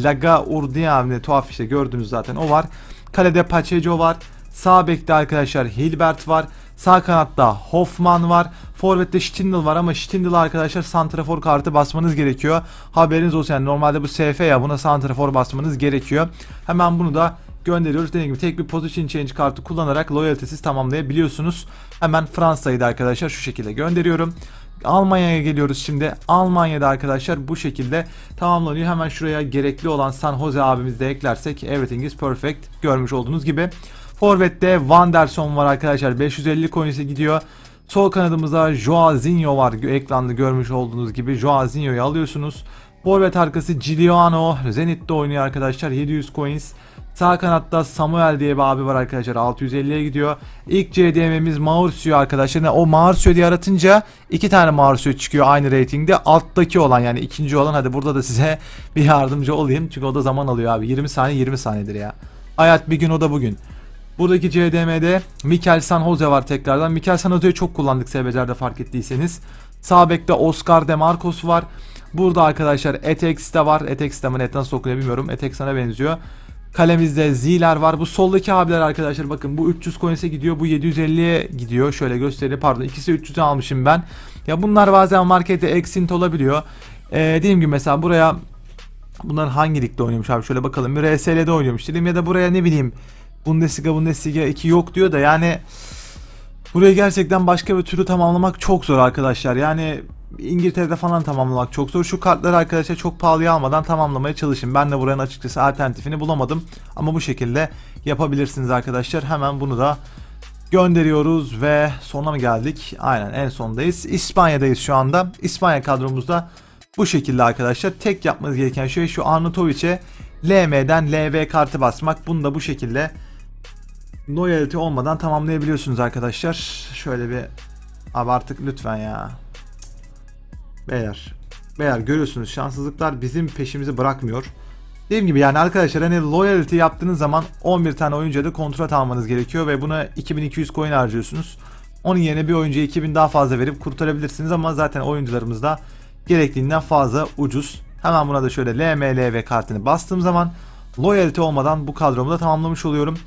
Laga Urdiam'le tuhaf işte gördünüz zaten o var. Kalede Pacheco var. Sağ bekte arkadaşlar Hilbert var. Sağ kanatta Hoffman var. Forvet'te Stindl var ama Stindl arkadaşlar santrafor kartı basmanız gerekiyor. Haberiniz olsun yani normalde bu SF ya, buna santrafor basmanız gerekiyor. Hemen bunu da gönderiyoruz. Dediğim gibi tek bir position change kartı kullanarak loyalitesiz tamamlayabiliyorsunuz. Hemen Fransa'yı da arkadaşlar şu şekilde gönderiyorum. Almanya'ya geliyoruz şimdi. Almanya'da arkadaşlar bu şekilde tamamlanıyor. Hemen şuraya gerekli olan San Jose abimizi de eklersek everything is perfect görmüş olduğunuz gibi. Forvet'te Wanderson var arkadaşlar. 550 coins'e gidiyor. Sol kanadımızda Joazinho var. Ekranda görmüş olduğunuz gibi Joazinho'yu alıyorsunuz. Forvet arkası Giuliano Zenit'te oynuyor arkadaşlar. 700 coins. Sağ kanatta Samuel diye bir abi var arkadaşlar. 650'ye gidiyor. İlk CDM'miz Maurcio arkadaşlar. Yani o Maurcio diye aratınca iki tane Maurcio çıkıyor aynı ratingde. Alttaki olan yani ikinci olan. Hadi burada da size bir yardımcı olayım. Çünkü o da zaman alıyor abi. 20 saniye 20 saniyedir ya. Hayat bir gün o da bugün. Buradaki CDM'de Mikel San Jose var tekrardan. Mikel San Jose'yi çok kullandık SBC'lerde fark ettiyseniz. Sağ bekte Oscar De Marcos var. Burada arkadaşlar Etex'te var. Etex'te mi net nasıl okunuyor bilmiyorum. Etex'e benziyor. Kalemizde Z'ler var. Bu soldaki abiler arkadaşlar bakın bu 300 coins'e gidiyor. Bu 750'ye gidiyor. Şöyle göstereyim. Pardon ikisi 300'e almışım ben. Ya bunlar bazen markette eksint olabiliyor. Dediğim gibi mesela buraya bunların hangi ligde oynuyormuş abi şöyle bakalım. Bir RSL'de oynuyormuş dedim ya da buraya ne bileyim Bundesliga 2 yok diyor da yani burayı gerçekten başka bir türlü tamamlamak çok zor arkadaşlar. Yani İngiltere'de falan tamamlamak çok zor. Şu kartları arkadaşlar çok pahalıya almadan tamamlamaya çalışın. Ben de buranın açıkçası alternatifini bulamadım. Ama bu şekilde yapabilirsiniz arkadaşlar. Hemen bunu da gönderiyoruz ve sona mı geldik? Aynen en sondayız. İspanya'dayız şu anda. İspanya kadromuzda bu şekilde arkadaşlar. Tek yapmanız gereken şey şu Arnautovic'e LM'den LB kartı basmak. Bunu da bu şekilde loyalty olmadan tamamlayabiliyorsunuz arkadaşlar. Şöyle bir abi artık lütfen ya. Beyler görüyorsunuz şanssızlıklar bizim peşimizi bırakmıyor. Dediğim gibi yani arkadaşlar hani loyalty yaptığınız zaman 11 tane oyuncuya da kontrat almanız gerekiyor ve buna 2200 coin harcıyorsunuz. Onun yerine bir oyuncuya 2000 daha fazla verip kurtarabilirsiniz ama zaten oyuncularımız da gerektiğinden fazla ucuz. Hemen buna da şöyle LMLV kartını bastığım zaman loyalty olmadan bu kadromu da tamamlamış oluyorum.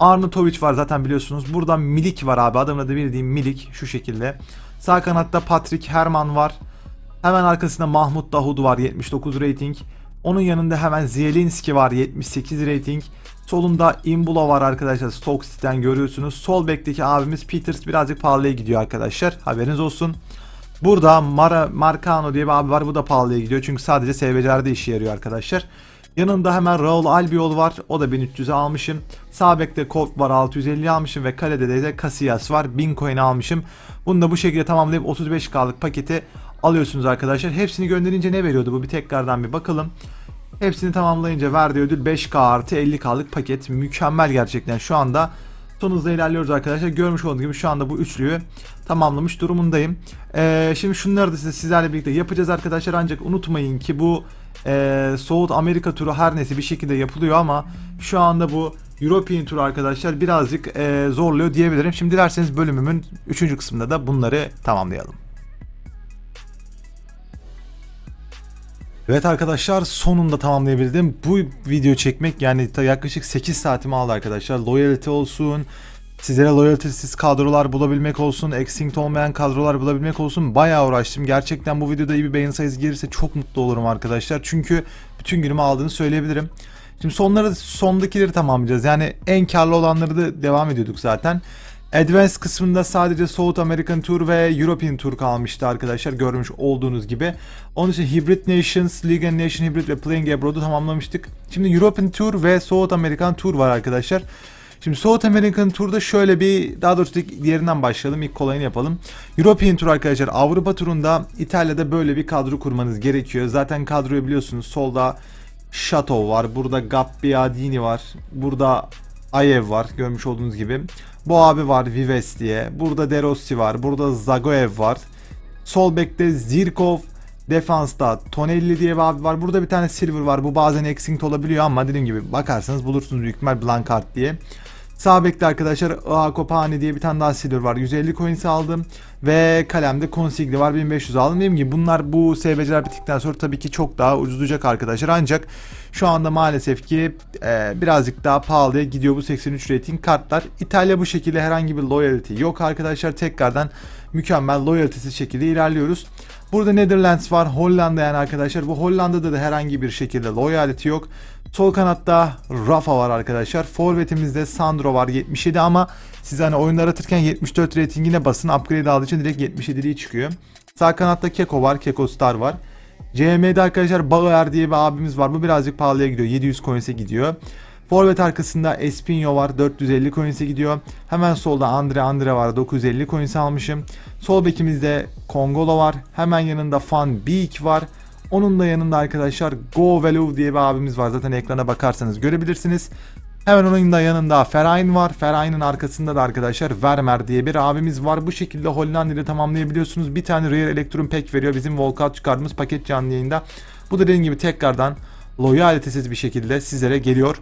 Arnautovic var zaten biliyorsunuz. Burada Milik var abi. Adamın adı bildiğim Milik şu şekilde. Sağ kanatta Patrick Herman var. Hemen arkasında Mahmut Dahoud var 79 rating. Onun yanında hemen Zielinski var 78 rating. Solunda Imbula var arkadaşlar. Stoke City'den görüyorsunuz. Sol bekteki abimiz Peters birazcık pahalıya gidiyor arkadaşlar. Haberiniz olsun. Burada Marcano diye bir abi var. Bu da pahalıya gidiyor. Çünkü sadece SBC'lerde işe yarıyor arkadaşlar. Yanında hemen Raul Albiol var. O da 1300'e almışım. Sağ bekte Colt var 650 almışım. Ve kalede de Casillas var. 1000 coin almışım. Bunu da bu şekilde tamamlayıp 35K'lık paketi alıyorsunuz arkadaşlar. Hepsini gönderince ne veriyordu bu? Bir tekrardan bir bakalım. Hepsini tamamlayınca verdiği ödül 5K artı 50K'lık paket. Mükemmel gerçekten. Şu anda son hızla ilerliyoruz arkadaşlar. Görmüş olduğunuz gibi şu anda bu üçlüyü tamamlamış durumundayım. Şimdi şunları da sizlerle birlikte yapacağız arkadaşlar. Ancak unutmayın ki bu South Amerika turu her neyse bir şekilde yapılıyor ama şu anda bu European turu arkadaşlar birazcık zorluyor diyebilirim. Şimdi dilerseniz bölümümün 3. kısmında da bunları tamamlayalım. Evet arkadaşlar, sonunda tamamlayabildim. Bu video çekmek yani yaklaşık 8 saatimi aldı arkadaşlar. Loyalty olsun, sizlere loyalty'siz kadrolar bulabilmek olsun, extinct olmayan kadrolar bulabilmek olsun. Bayağı uğraştım. Gerçekten bu videoda iyi bir beğeni sayısı gelirse çok mutlu olurum arkadaşlar. Çünkü bütün günümü aldığını söyleyebilirim. Şimdi sondakileri tamamlayacağız. Yani en karlı olanları da devam ediyorduk zaten. Advanced kısmında sadece South American Tour ve European Tour kalmıştı arkadaşlar, görmüş olduğunuz gibi. Onun için Hybrid Nations, League and Nation Hybrid ve Playing Abroad'u tamamlamıştık. Şimdi European Tour ve South American Tour var arkadaşlar. Şimdi South American Tour'da şöyle bir, daha doğrusu diğerinden başlayalım, ilk kolayını yapalım. European Tour arkadaşlar, Avrupa Tur'unda İtalya'da böyle bir kadro kurmanız gerekiyor. Zaten kadroyu biliyorsunuz, solda Chateau var, burada Gabbiadini var, burada Ayev var görmüş olduğunuz gibi. Bu abi var Vives diye. Burada De Rossi var. Burada Zagoev var. Sol bekte Zirkov. Defansta Tonelli diye bir abi var. Burada bir tane Silver var. Bu bazen extinct olabiliyor ama dediğim gibi bakarsanız bulursunuz büyük ihtimal Blancard diye. Sağ bekte arkadaşlar Akopani diye bir tane daha Silver var. 150 coins aldım. Ve kalemde Consigli var. 1500 aldım. Dediğim gibi bunlar bu SBC'ler bittikten sonra tabii ki çok daha ucuzlayacak arkadaşlar. Ancak şu anda maalesef ki birazcık daha pahalıya gidiyor bu 83 rating kartlar. İtalya bu şekilde herhangi bir loyalty yok arkadaşlar. Tekrardan mükemmel loyalty'siz şekilde ilerliyoruz. Burada Netherlands var. Hollanda yani arkadaşlar. Bu Hollanda'da da herhangi bir şekilde loyalty yok. Sol kanatta Rafa var arkadaşlar. Forvetimizde Sandro var 77 ama siz hani oyunları aratırken 74 ratingine basın. Upgrade aldığı için direkt 77'liği çıkıyor. Sağ kanatta Keko var. Keko Star var. CM'de arkadaşlar Bauer diye bir abimiz var. Bu birazcık pahalıya gidiyor. 700 coins'e gidiyor. Forvet arkasında Espinho var. 450 coins'e gidiyor. Hemen solda Andre var. 950 coins almışım. Sol bekimizde Kongolo var. Hemen yanında Van Beek var. Onun da yanında arkadaşlar Go Value diye bir abimiz var. Zaten ekrana bakarsanız görebilirsiniz. Hemen onun da yanında Ferayn var. Ferayn'ın arkasında da arkadaşlar Vermeer diye bir abimiz var. Bu şekilde Hollanda'yı tamamlayabiliyorsunuz. Bir tane Rare Electrum Pack veriyor. Bizim Volkart çıkardığımız paket canlı yayında. Bu da dediğim gibi tekrardan loyalitesiz bir şekilde sizlere geliyor.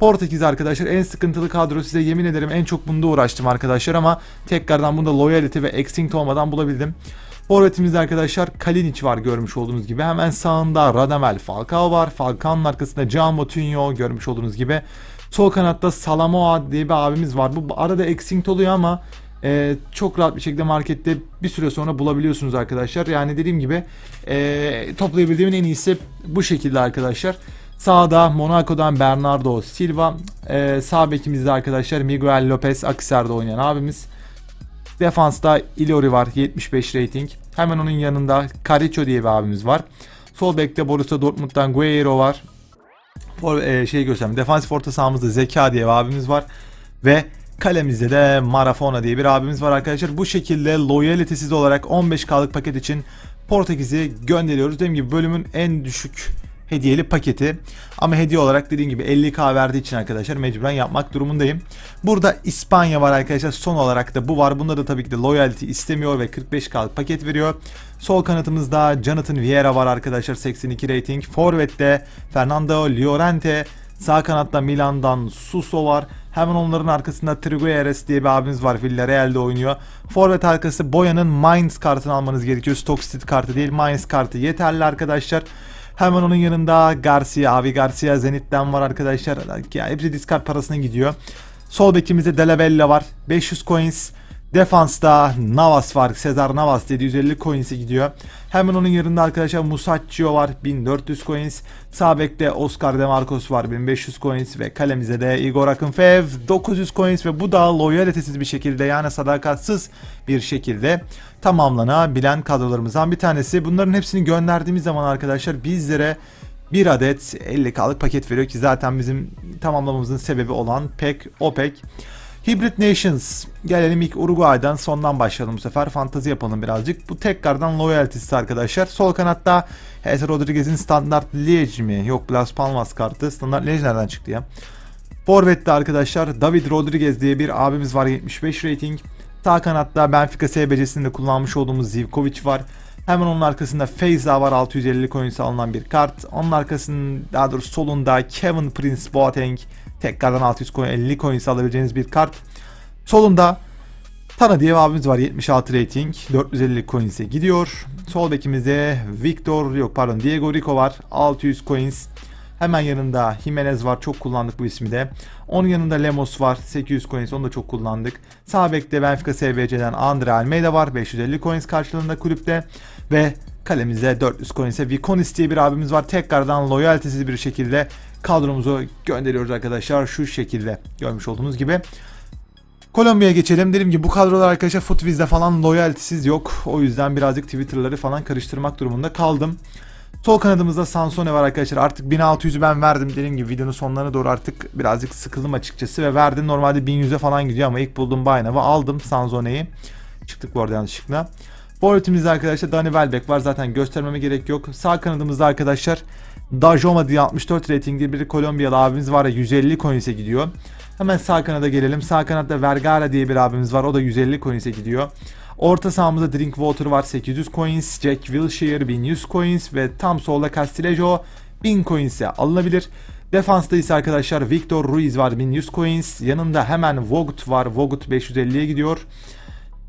Portekiz arkadaşlar en sıkıntılı kadro, size yemin ederim en çok bunda uğraştım arkadaşlar ama tekrardan bunda loyalty ve extinct olmadan bulabildim. Forvetimizde arkadaşlar Kalinic var görmüş olduğunuz gibi. Hemen sağında Radamel Falcao var. Falcao'nun arkasında Can Moutinho görmüş olduğunuz gibi. Sol kanatta Salamoa diye bir abimiz var. Bu arada extinct oluyor ama çok rahat bir şekilde markette bir süre sonra bulabiliyorsunuz arkadaşlar. Yani dediğim gibi toplayabildiğimin en iyisi bu şekilde arkadaşlar. Sağda Monaco'dan Bernardo Silva. Sağ bekimizde arkadaşlar Miguel Lopez, Akisar'da oynayan abimiz. Defansta Ilori var 75 rating. Hemen onun yanında Cariço diye bir abimiz var. Sol bekte Borussia Dortmund'dan Guerreiro var. Defansif orta sahamızda Zeka diye bir abimiz var. Ve kalemizde de Marafona diye bir abimiz var arkadaşlar. Bu şekilde loyalitesiz olarak 15K'lık paket için Portekiz'i gönderiyoruz. Dediğim gibi bölümün en düşük hediyeli paketi ama hediye olarak dediğim gibi 50K verdiği için arkadaşlar mecburen yapmak durumundayım. Burada İspanya var arkadaşlar, son olarak da bu var. Bunda da tabii ki de loyalty istemiyor ve 45K'lık paket veriyor. Sol kanatımızda Jonathan Vieira var arkadaşlar 82 rating. Forvet'te Fernando Llorente, Sağ kanatta Milan'dan Suso var. Hemen onların arkasında Trigueres diye bir abimiz var. Villarreal'de oynuyor. Forvet arkası Boya'nın Mainz kartını almanız gerekiyor. Stoke City kartı değil, Mainz kartı yeterli arkadaşlar. Hemen onun yanında Garcia, Avi Garcia Zenit'ten var arkadaşlar. Ya hepsi discard parasına gidiyor. Sol bekimizde De La Vella var. 500 coins. Defansta Navas var. Cesar Navas 750 coins'e gidiyor. Hemen onun yanında arkadaşlar Musacchio var. 1400 coins. Sağ bekte Oscar De Marcos var. 1500 coins ve kalemize de Igor Akinfeev 900 coins ve bu da loyalitesiz bir şekilde, yani sadakatsiz bir şekilde tamamlanabilen kadrolarımızdan bir tanesi. Bunların hepsini gönderdiğimiz zaman arkadaşlar bizlere bir adet 50K'lık paket veriyor ki zaten bizim tamamlamamızın sebebi olan pek o pek. Hybrid Nations, gelelim ilk Uruguay'dan sondan başlayalım bu sefer, fantazi yapalım birazcık. Bu tekrardan loyalty'si arkadaşlar. Sol kanatta Hector Rodriguez'in standart Liege mi? Yok, Las Palmas kartı. Standart Liege nereden çıktı ya? Forvet'te arkadaşlar David Rodriguez diye bir abimiz var, 75 rating. Sağ kanatta Benfica SBC'sinde kullanmış olduğumuz Zivkovic var. Hemen onun arkasında Feyza var, 650 coin'e alınan bir kart. Onun arkasında, daha doğrusu solunda Kevin Prince Boateng. Tekrardan 650 coins alabileceğiniz bir kart. Solunda Tana diye abimiz var, 76 rating, 450 coins'e gidiyor. Sol bekimizde Diego Rico var, 600 coins. Hemen yanında Jimenez var, çok kullandık bu ismi de. Onun yanında Lemos var, 800 coins, onu da çok kullandık. Sağ bekte Benfica SBC'den Andre Almeida var, 550 coins karşılığında kulüpte. Ve kalemize 400 coins'e Viconis diye bir abimiz var. Tekrardan loyalitesiz bir şekilde kadromuzu gönderiyoruz arkadaşlar. Şu şekilde görmüş olduğunuz gibi. Kolombiya'ya geçelim. Dedim ki bu kadrolar arkadaşlar Footviz'de falan loyalitesiz yok. O yüzden birazcık Twitter'ları falan karıştırmak durumunda kaldım. Sol kanadımızda Sansone var arkadaşlar. Artık 1600'ü ben verdim. Dediğim gibi videonun sonlarına doğru artık birazcık sıkıldım açıkçası ve verdim. Normalde 1100'e falan gidiyor ama ilk bulduğum Baynav'ı aldım, Sansone'yi. Çıktık bu arada yanlışlıkla. Forvetimizde arkadaşlar Dani Welbeck var, zaten göstermeme gerek yok. Sağ kanadımızda arkadaşlar Dajoma diye 64 ratingli bir Kolombiyalı abimiz var ya, 150 coins'e gidiyor. Hemen sağ kanada gelelim. Sağ kanatta Vergara diye bir abimiz var, o da 150 coins'e gidiyor. Orta sahamızda Drinkwater var, 800 coins. Jack Wilshere 1100 coins ve tam solda Castillejo 1000 coins'e alınabilir. Defansta ise arkadaşlar Victor Ruiz var, 1100 coins. Yanında hemen Vogt var, Vogt 550'ye gidiyor.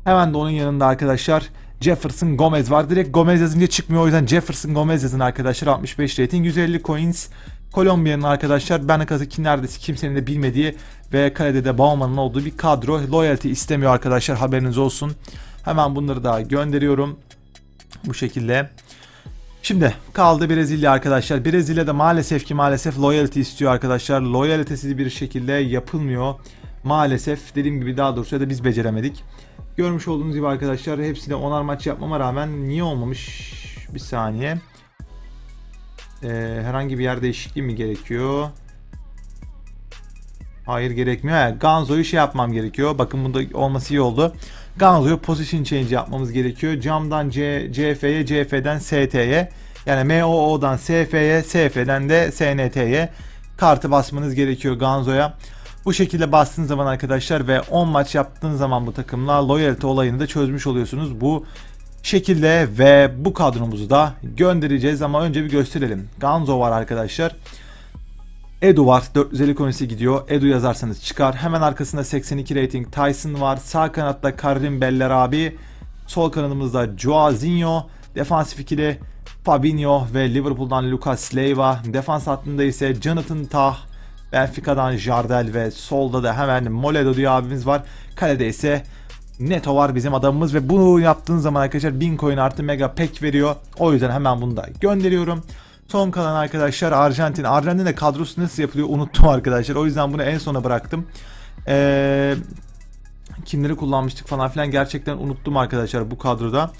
Hemen de onun yanında arkadaşlar Jefferson Gomez var. Direkt Gomez yazınca çıkmıyor, o yüzden Jefferson Gomez yazın arkadaşlar. 65 rating, 150 coins. Kolombiya'nın arkadaşlar Benfica'daki neredeyse kimsenin de bilmediği ve kalede de Bauman'ın olduğu bir kadro. Loyalty istemiyor arkadaşlar, haberiniz olsun. Hemen bunları da gönderiyorum bu şekilde. Şimdi kaldı Brezilya arkadaşlar. Brezilya'da maalesef ki maalesef loyalty istiyor arkadaşlar. Loyalitesiz bir şekilde yapılmıyor maalesef. Dediğim gibi, daha doğrusu ya da biz beceremedik. Görmüş olduğunuz gibi arkadaşlar hepsine onar maç yapmama rağmen niye olmamış? Bir saniye. Herhangi bir yer değişikliği mi gerekiyor? Hayır, gerekmiyor. Yani Ganzo'yu şey yapmam gerekiyor. Bakın bunda olması iyi oldu. Ganzo'yu position change yapmamız gerekiyor. Cam'dan CF'ye, CF'den ST'ye. Yani MOO'dan SF'ye, SF'den de SNT'ye kartı basmanız gerekiyor Ganzo'ya. Bu şekilde bastığınız zaman arkadaşlar ve 10 maç yaptığınız zaman bu takımla loyalty olayını da çözmüş oluyorsunuz bu şekilde ve bu kadromuzu da göndereceğiz ama önce bir gösterelim. Ganzo var arkadaşlar. Edu var, 450 coins'e gidiyor. Edu yazarsanız çıkar. Hemen arkasında 82 rating Tyson var. Sağ kanatta Karim Beller abi. Sol kanadımızda Joazinho. Defansif ikili Fabinho ve Liverpool'dan Lucas Leiva. Defans hattında ise Jonathan Tah. Benfica'dan Jardel ve solda da hemen Moledo diye abimiz var. Kalede ise Neto var bizim adamımız ve bunu yaptığınız zaman arkadaşlar 1000 coin artı mega pack veriyor. O yüzden hemen bunu da gönderiyorum. Son kalan arkadaşlar Arjantin. Arjantin'de kadrosu nasıl yapılıyor unuttum arkadaşlar. O yüzden bunu en sona bıraktım. Kimleri kullanmıştık falan filan gerçekten unuttum arkadaşlar bu kadroda.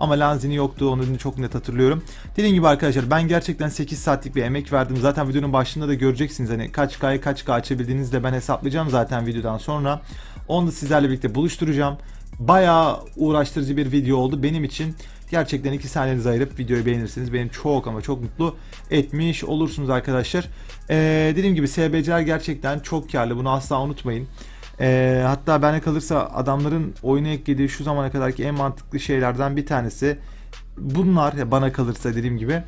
Ama Lanzini yoktu, onu çok net hatırlıyorum. Dediğim gibi arkadaşlar ben gerçekten 8 saatlik bir emek verdim. Zaten videonun başında da göreceksiniz hani kaç K'yı kaç K açabildiğinizi de ben hesaplayacağım zaten videodan sonra. Onu da sizlerle birlikte buluşturacağım. Bayağı uğraştırıcı bir video oldu benim için. Gerçekten 2 saniyenizi ayırıp videoyu beğenirseniz benim çok ama çok mutlu etmiş olursunuz arkadaşlar. Dediğim gibi SBC'ler gerçekten çok karlı, bunu asla unutmayın. Hatta bana kalırsa adamların oyuna eklediği şu zamana kadarki en mantıklı şeylerden bir tanesi bunlar, bana kalırsa dediğim gibi.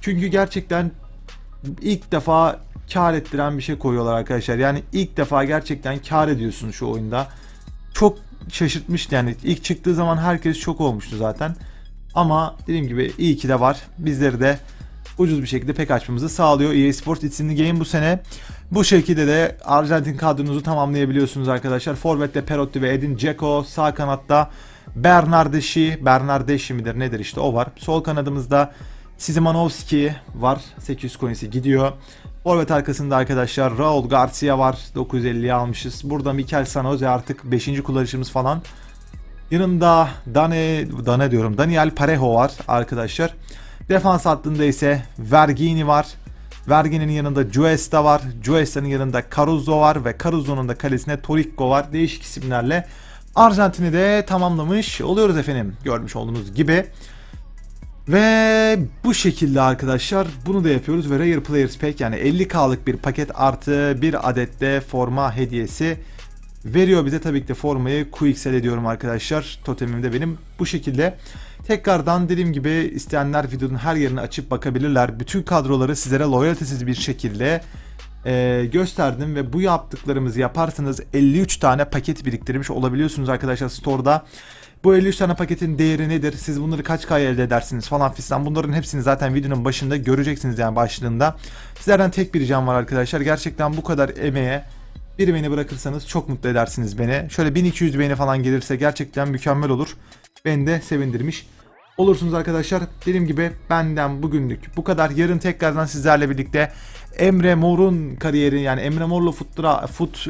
Çünkü gerçekten ilk defa kar ettiren bir şey koyuyorlar arkadaşlar. Yani ilk defa gerçekten kar ediyorsun şu oyunda. Çok şaşırtmıştı yani, ilk çıktığı zaman herkes şok olmuştu zaten. Ama dediğim gibi iyi ki de var. Bizleri de ucuz bir şekilde pek açmamızı sağlıyor. EA Sports isimli game bu sene. Bu şekilde de Arjantin kadronuzu tamamlayabiliyorsunuz arkadaşlar. Forvet'te Perotti ve Edin Dzeko. Sağ kanatta Bernardeschi midir nedir işte o var. Sol kanadımızda Szymanowski var. 800 coin'si gidiyor. Forvet arkasında arkadaşlar Raul Garcia var. 950'ye almışız. Burada Mikel Sanoze artık 5. kullanışımız falan. Yanında Daniel Parejo var arkadaşlar. Defans hattında ise Vergini var. Vergini'nin yanında Cuesta var. Cuesta'nın yanında Caruso var. Ve Caruso'nun da kalesine Torrico var. Değişik isimlerle Arjantin'i de tamamlamış oluyoruz efendim. Görmüş olduğunuz gibi. Ve bu şekilde arkadaşlar bunu da yapıyoruz. Ve Rare Players Pack yani 50K'lık bir paket artı bir adet de forma hediyesi veriyor bize. Tabii ki de formayı QXL ediyorum arkadaşlar. Totemim de benim bu şekilde. Tekrardan dediğim gibi isteyenler videonun her yerini açıp bakabilirler. Bütün kadroları sizlere loyalitesiz bir şekilde gösterdim ve bu yaptıklarımızı yaparsanız 53 tane paket biriktirmiş olabiliyorsunuz arkadaşlar store'da. Bu 53 tane paketin değeri nedir? Siz bunları kaç kaya elde edersiniz falan fistan. Bunların hepsini zaten videonun başında göreceksiniz yani başlığında. Sizlerden tek bir ricam var arkadaşlar. Gerçekten bu kadar emeğe bir beğeni bırakırsanız çok mutlu edersiniz beni. Şöyle 1200 beğeni falan gelirse gerçekten mükemmel olur. Beni de sevindirmiş olursunuz arkadaşlar. Dediğim gibi benden bugünlük bu kadar. Yarın tekrardan sizlerle birlikte Emre Mor'un kariyeri yani Emre Mor'la fut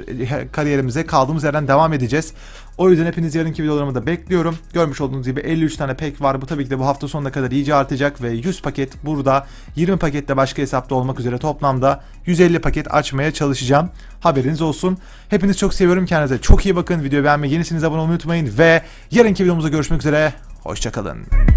kariyerimize kaldığımız yerden devam edeceğiz. O yüzden hepiniz yarınki videolarımı da bekliyorum. Görmüş olduğunuz gibi 53 tane pack var. Bu tabii ki de bu hafta sonuna kadar iyice artacak ve 100 paket burada, 20 paket de başka hesapta olmak üzere toplamda 150 paket açmaya çalışacağım. Haberiniz olsun. Hepinizi çok seviyorum. Kendinize çok iyi bakın. Videoyu beğenmeyi, yenisiniz abone olmayı unutmayın ve yarınki videomuzda görüşmek üzere. Hoşça kalın.